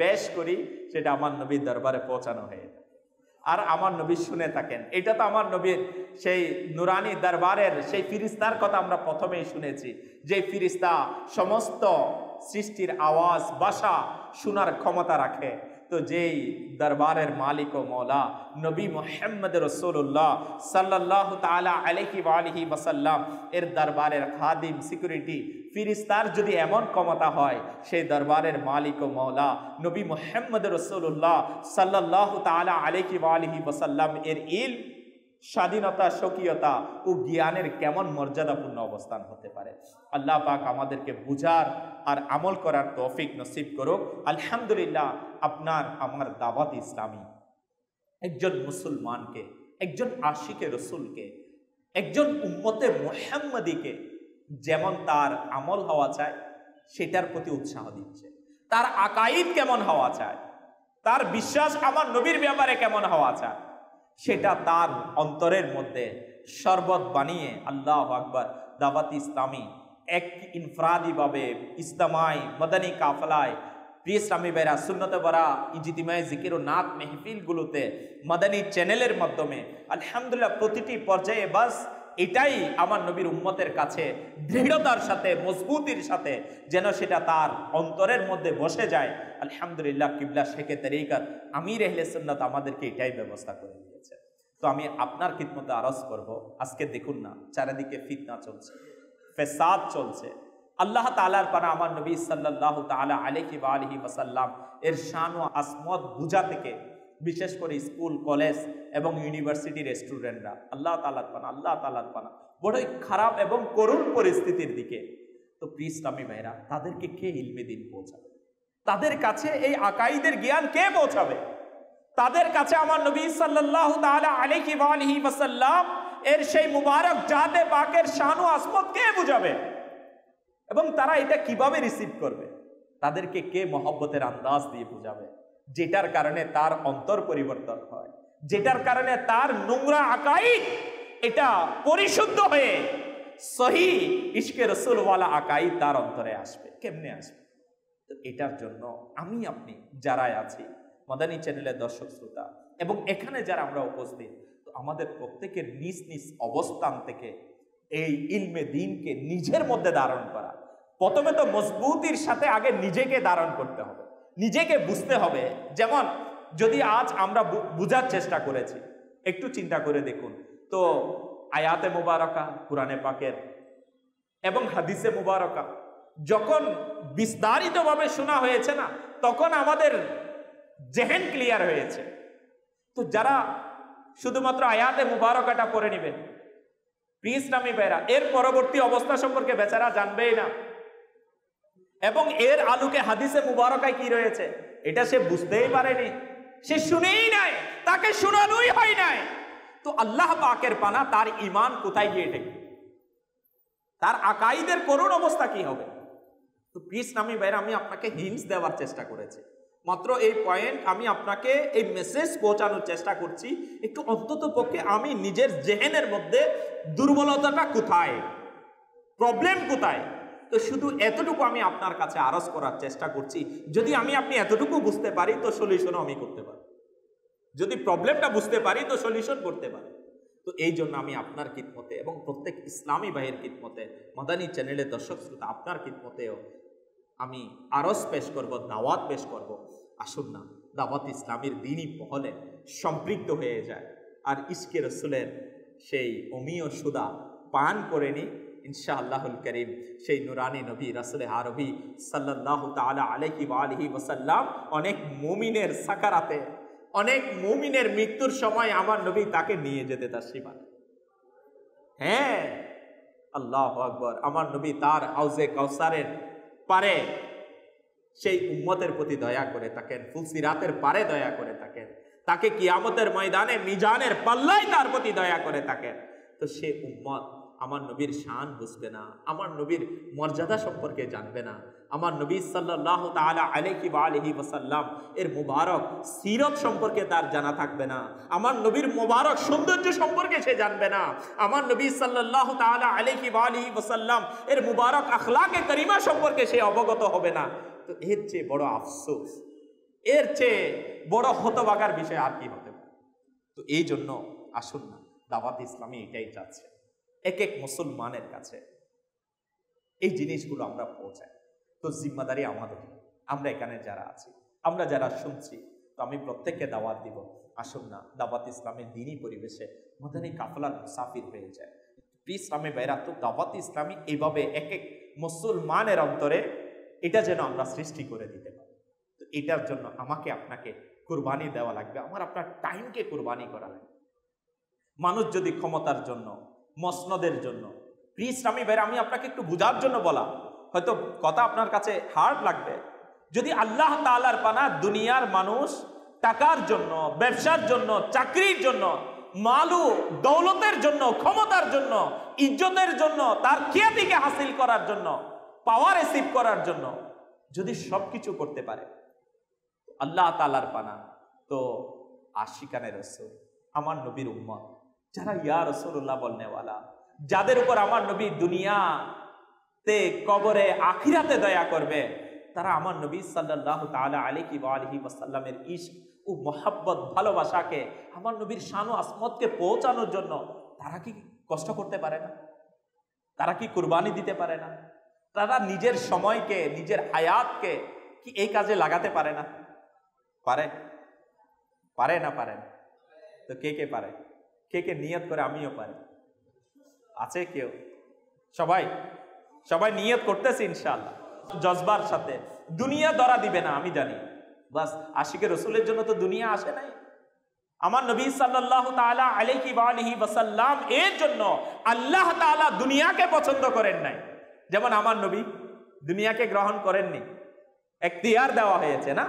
পেশ করি সেটা আমার নবীর দরবারে পৌঁছানো হয়। আর আমার নবী শুনে থাকেন, এটা তো আমার নবীর সেই নুরানি দরবারের সেই ফিরিস্তার কথা আমরা প্রথমেই শুনেছি, যে ফিরিস্তা সমস্ত সৃষ্টির আওয়াজ ভাষা শোনার ক্ষমতা রাখে। তো যেই দরবারের মালিক ও মওলা নবী মুহাম্মদ রাসূলুল্লাহ সাল্লাল্লাহু তাআলা আলাইহি ওয়া আলিহি ওয়াসাল্লাম এর দরবারের খাদিম সিকিউরিটি ফিরিস্তার যদি এমন ক্ষমতা হয়, সেই দরবারের মালিক ও মওলা নবী মুহাম্মদ রাসূলুল্লাহ সাল্লাল্লাহু তাআলা আলাইহি ওয়া আলিহি ওয়াসাল্লাম এর ইলম, স্বাধীনতা, স্বকীয়তা ও জ্ঞানের কেমন মর্যাদাপূর্ণ অবস্থান হতে পারে। আল্লাহ পাক আমাদেরকে বুঝার আর আমল করার তৌফিক নসিব করুক। আলহামদুলিল্লাহ, আপনার আমার দাওয়াত ইসলামী একজন মুসলমানকে, একজন আশিকে রসুলকে, একজন উম্মতে মুহাম্মাদিকে যেমন তার আমল হওয়া চায় সেটার প্রতি উৎসাহ দিচ্ছে, তার আকাইদ কেমন হওয়া চায়, তার বিশ্বাস আমার নবীর ব্যাপারে কেমন হওয়া চায় সেটা তার অন্তরের মধ্যে শরবত বানিয়ে আল্লাহু আকবার দাওয়াত ইসলামী এক ইনফরাদিভাবে ইজতেমায়, মাদানী কাফলায় प्रिय इस्लामी भाईरा सुन्नत बरा इज्तिमाई जिकिर नात महफिलगुलोते मदानी चैनलेर माध्यमे अल्हम्दुलिल्लाह प्रतिटी पर्याये बस एटाई आमार नबीर उम्मतेर काछे दृढ़तार साथे मजबूतिर साथे जेन सेटा तार अंतरेर मध्ये बसे जाए अल्हम्दुलिल्लाह किबला शेखे तरीकात आमिर अहले सुन्नत आमादेरके एटाई व्यवस्था करे दियेछे। तो आमी आपनार खिदमते आरज करब आजके देखुन ना चारिदिके फितना चलछे फेसाद चलछे अल्लाह तालार पर आमार नबी सल्लल्लाहु ताला अलैहि वालिहि वसल्लम एर शान ओ आसमत बुझाते के विशेष करे स्कूल कलेज एवं यूनिवर्सिटी स्टूडेंटरा अल्लाह तालार पाना बड़ो खराब एवं करुण परिस्थितिर दिके तो प्रिय इस्लामी भाईरा तादेरके के इल्मे दिन पहुँचाबे तादेर काछे ए आकाइदेर ज्ञान के पहुँचाबे तादेर काछे आमार नबी सल्लल्लाहु ताला अलैहि वालिहि वसल्लम एर सेई मुबारक जाते पाकेर शान ओ आसमत के बुझाबे এবং তারা এটা কিভাবে রিসিভ করবে তাদেরকে কে মহব্বতের আন্দাজ দিয়ে বুঝাবে যেটার কারণে তার অন্তর পরিবর্তন হয় যেটার কারণে তার নোংরা আকাইদ এটা পরিশুদ্ধ হয়ে সহি ইশকে রাসূল ওয়ালা আকাইদ তার অন্তরে আসবে কেমনে আসবে। তো এটার জন্য আমি আপনি যারা আছি মাদানী চ্যানেলের দর্শক শ্রোতা এবং এখানে যারা আমরা উপস্থিত তো আমাদের প্রত্যেকের নিজ নিজ অবস্থান থেকে এই ইলমে দ্বীনকে নিজের মধ্যে ধারণ করা প্রথমে তো মজবুতির সাথে আগে নিজেকে ধারণ করতে হবে নিজেকে বুঝতে হবে। যেমন যদি আজ আমরা বুঝার চেষ্টা করেছি একটু চিন্তা করে দেখুন তো আয়াতে মুবারকা কুরআনে পাকের এবং হাদিসে মুবারকা যখন বিস্তারিতভাবে শোনা হয়েছে না তখন আমাদের জেহেন ক্লিয়ার হয়েছে। তো যারা শুধুমাত্র আয়াতে মুবারকাটা পড়ে নেবেন প্রিয় ইসলামী ভাইরা এর পরবর্তী অবস্থা সম্পর্কে বেচারা জানবেই না এবং এর আলোকে হাদিসে মুবারকায় কি রয়েছে এটা সে বুঝতেই পারেনি সে শুনেই নাই তাকে শোনানোই হয় নাই। তো আল্লাহ পাকের পানা তার ঈমান কোথায় গিয়ে ঠেকবে তার আকাইদের করুণ অবস্থা কি হবে। তো প্রিয় ইসলামী ভাইরা আমি আপনাকে হিন্টস দেওয়ার চেষ্টা করেছি মাত্র এই পয়েন্ট আমি আপনাকে এই মেসেজ পৌঁছানোর চেষ্টা করছি একটু অন্ততপক্ষে আমি নিজের জেহেনের মধ্যে দুর্বলতাটা কোথায় প্রবলেম কোথায় তো শুধু এতটুকু আমি আপনার কাছে আরজ করার চেষ্টা করছি যদি আমি আপনি এতটুকু বুঝতে পারি তো সলিউশনও আমি করতে পারি যদি প্রবলেমটা বুঝতে পারি তো সলিউশন করতে পারি। তো এই জন্য আমি আপনার খিদমতে এবং প্রত্যেক ইসলামী ভাইয়ের খিদমতে মাদানী চ্যানেলের দর্শক শ্রোতা আপনার খিদমতেও আমি আরজ পেশ করব দাওয়াত পেশ করব আসুন না দাওয়াত ইসলামের দ্বীনি মহলে সম্পৃক্ত হয়ে যায় আর ইশকে রাসূলের সেই অমীয় সুদা পান করে নি ইনশাআল্লাহুল করিম সেই নুরানি নবী রাসূলে আরবি সাল্লাল্লাহু তাআলা আলাইহি ওয়া আলিহি ওয়াসাল্লাম অনেক মুমিনের সাকারাতে অনেক মুমিনের মৃত্যুর সময় আমার নবী তাকে নিয়ে যেতে তার সেবাতে হ্যাঁ আল্লাহু আকবার আমার নবী তার হাউজে কাউসারের পারে সেই উম্মতের প্রতি দয়া করে থাকেন ফুলসিরাতের পারে দয়া করে থাকেন তাকে কিয়ামতের ময়দানে মিজানের পাল্লায় তার প্রতি দয়া করে থাকেন। তো সে উম্মত আমার নবীর শান বুঝবে না আমার নবীর মর্যাদা সম্পর্কে জানবে না আমার নবী সাল্লাল্লাহু তাআলা আলাইহি ওয়া আলিহি ওয়াসাল্লাম এর মুবারক সিরাত সম্পর্কে তার জানা থাকবে না আমার নবীর মুবারক সৌন্দর্য সম্পর্কে সে জানবে না আমার নবী সাল্লাল্লাহু তাআলা আলাইহি ওয়া আলিহি ওয়াসাল্লাম এর মুবারক اخلاقে করিমা সম্পর্কে সে অবগত হবে না। তো এর চেয়ে বড় আফসোস এর চেয়ে বড় হতভাগার বিষয় আর কি হতে পারে। তো এই জন্য আসুন না দাওয়াত ইসলামী এটাই চাচ্ছে एक एक मुसलमान जिनिसगुलो पहुँचाई तो जिम्मेदारी जरा आछि जरा सुनछि तो प्रत्येक के दावत देब आसुन ना दावत इस्लामी दीनी परिवेशे मदानी काफलार मुसाफिर हो जाए। प्रिय इस्लामी भाईरा तो दावत इस्लामी एइभाबे एक एक मुसलमानेर अंतरे एटा जेनो आमरा सृष्टि करे दिते पारि तो एटार जोन्नो आमाके आपनाके कुरबानी देवा लागबे आमार आपनार टाइमके कुरबानी करा लागबे मानुष जदि क्षमतार जोन्नो মসনদের জন্য প্রিয় ইসলামী ভাইরা আমি আপনাকে একটু বুঝার জন্য বলা হয়তো কথা আপনার কাছে হার্ড লাগবে যদি আল্লাহ তাআলার পানা দুনিয়ার মানুষ টাকার জন্য ব্যবসার জন্য চাকরির জন্য মালু দৌলতের জন্য ক্ষমতার জন্য ইজ্জতের জন্য তার খ্যাতিকে হাসিল করার জন্য পাওয়ার রিসিভ করার জন্য যদি সবকিছু করতে পারে আল্লাহ তাআলার পানা তো আশিকানে রাসূল আমার নবীর উম্মত যারা ইয়া রাসূলুল্লাহ বলনে ওয়ালা যাদের উপর আমার নবী দুনিয়াতে কবরে আখিরাতে দয়া করবে তারা আমার নবী সাল্লাল্লাহু তাআলা আলাইহি ওয়া আলিহি ওয়াসাল্লামের ইশক ও মহব্বত ভালোবাসাকে আমার নবীর শান ও আসমতকে পৌঁছানোর জন্য তারা কি কষ্ট করতে পারে না? তারা কি কুরবানি দিতে পারে না? তারা নিজের সময়কে নিজের হায়াতকে কি এই কাজে লাগাতে পারে না? পারে? পারে না পারে? তো কে পারে? কে নিয়ত করে? আমিও পারি। আছে কেউ? সবাই সবাই নিয়ত করতেছে ইনশাআল্লাহ জজবার সাথে। দুনিয়া ধরা দিবে না আমি জানি, বাস আশিকে রসুলের জন্য তো দুনিয়া আসে নাই। আমার নবী সাল্লাল্লাহু তাআলা আলাইহি ওয়া আলিহি ওয়াসাল্লাম এর জন্য আল্লাহ তাআলা দুনিয়াকে পছন্দ করেন নাই, যেমন আমার নবী দুনিয়াকে গ্রহণ করেননি, এখতিয়ার দেওয়া হয়েছে না।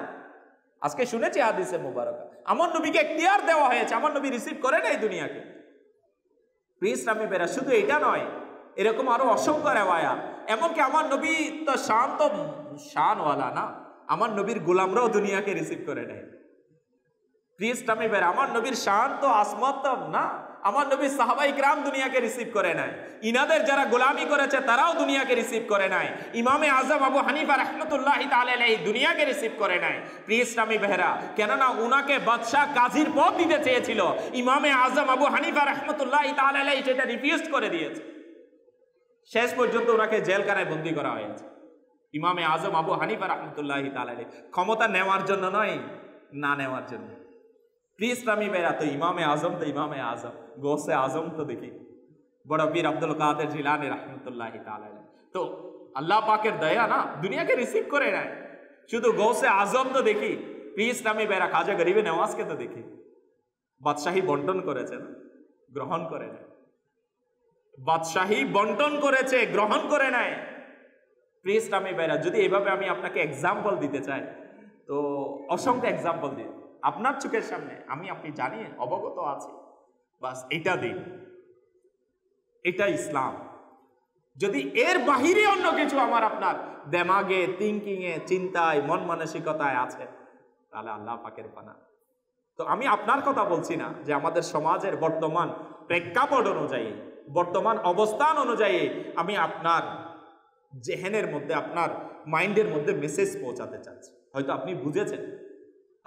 আজকে শুনেছি হাদিসে মুবারক আমার নবীকে এখতিয়ার দেওয়া হয়েছে, আমার নবী রিসিভ করে নাই দুনিয়াকে। প্রিয় ইসলামী ভাইরা, শুধু এটা নয়, এরকম আরো অসংখ্য রেওয়ায়াত। এমনকি আমার নবী তো শান্ত শানওয়ালা না, আমার নবীর গোলামরাও দুনিয়াকে রিসিভ করে নেয়। প্রিয় ইসলামী ভাইরা, আমার নবীর শান্ত আসমত না, আমার নবীর সাহাবা ইকরাম দুনিয়াকে রিসিভ করে নেয়, ইনাদের যারা গোলামি করেছে তারাও দুনিয়াকে রিসিভ করে নেয়, ইমামে আযম আবু হানিফা রাহমাতুল্লাহি তাআলা আলাইহি দুনিয়াকে রিসিভ করে নেয়। প্রিয় ইসলামী ভাইরা, কেননা উনাকে বাদশাহ কাজীর পদ দিতে চেয়েছিল ইমামে আযম আবু হানিফা রাহমাতুল্লাহি তাআলা আলাইহি, সেটা রিফিউজ করে দিয়েছে। শেষ পর্যন্ত ওনাকে জেলখানায় বন্দী করা হয়েছে ইমামে আযম আবু হানিফা রাহমাতুল্লাহি তাআলা আলাইহি, ক্ষমতা নেওয়ার জন্য নয়, না নেওয়ার জন্য। প্রিয় ইসলামী ভাইরা, তো ইমামে আযম তো ইমামে আযম, গৌসে আযম তো দেখি বড় পীর আব্দুল কাদের জিলানী রাহমাতুল্লাহি তাআলা আলাইহি, তো আল্লাহ পাকের দয়া না দুনিয়াকে রিসিভ করে নেয়। শুধু গৌসে আযম তো দেখি। প্রিয় ইসলামী ভাইরা, খাজা গরিবে নওয়াজকে তো দেখি বাদশাহী বন্টন করেছে না, গ্রহণ করে নেয়, বাদশাহী বন্টন করেছে, গ্রহণ করে নেয়। প্রিয় ইসলামী ভাইরা, যদি এভাবে আমি আপনাকে এক্সাম্পল দিতে চাই তো অসংখ্য এক্সাম্পল দিই আপনার চোখের সামনে, আমি আপনি জানি অবগত আছি, বাস এটা দিন, এটা ইসলাম। যদি এর বাহিরে অন্য কিছু আমার আপনার দেমাগে থিঙ্কিংয়ে চিন্তায় মন মানসিকতায় আছে তাহলে আল্লাহ পাকের পানা। তো আমি আপনার কথা বলছি না, যে আমাদের সমাজের বর্তমান প্রেক্ষাপট অনুযায়ী বর্তমান অবস্থান অনুযায়ী আমি আপনার জেহেনের মধ্যে আপনার মাইন্ডের মধ্যে মেসেজ পৌঁছাতে চাচ্ছি, হয়তো আপনি বুঝেছেন।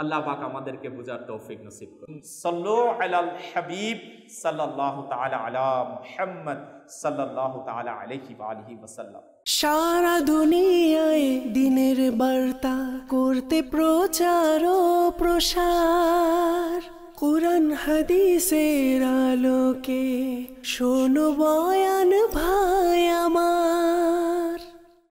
আল্লাহ পাক আমাদেরকে বুঝার তৌফিক নসিব করুন। সাল্লু আলাল হাবিব সাল্লাল্লাহু তাআলা আলা মুহাম্মদ সাল্লাল্লাহু তাআলা আলাইহি ওয়া আলিহি ওয়াসাল্লাম। সারা দুনিয়ায় দ্বীনের বার্তা করতে প্রচার ও প্রসার, কুরআন হাদিসের আলোকে শোনো বয়ান ভাই আমার।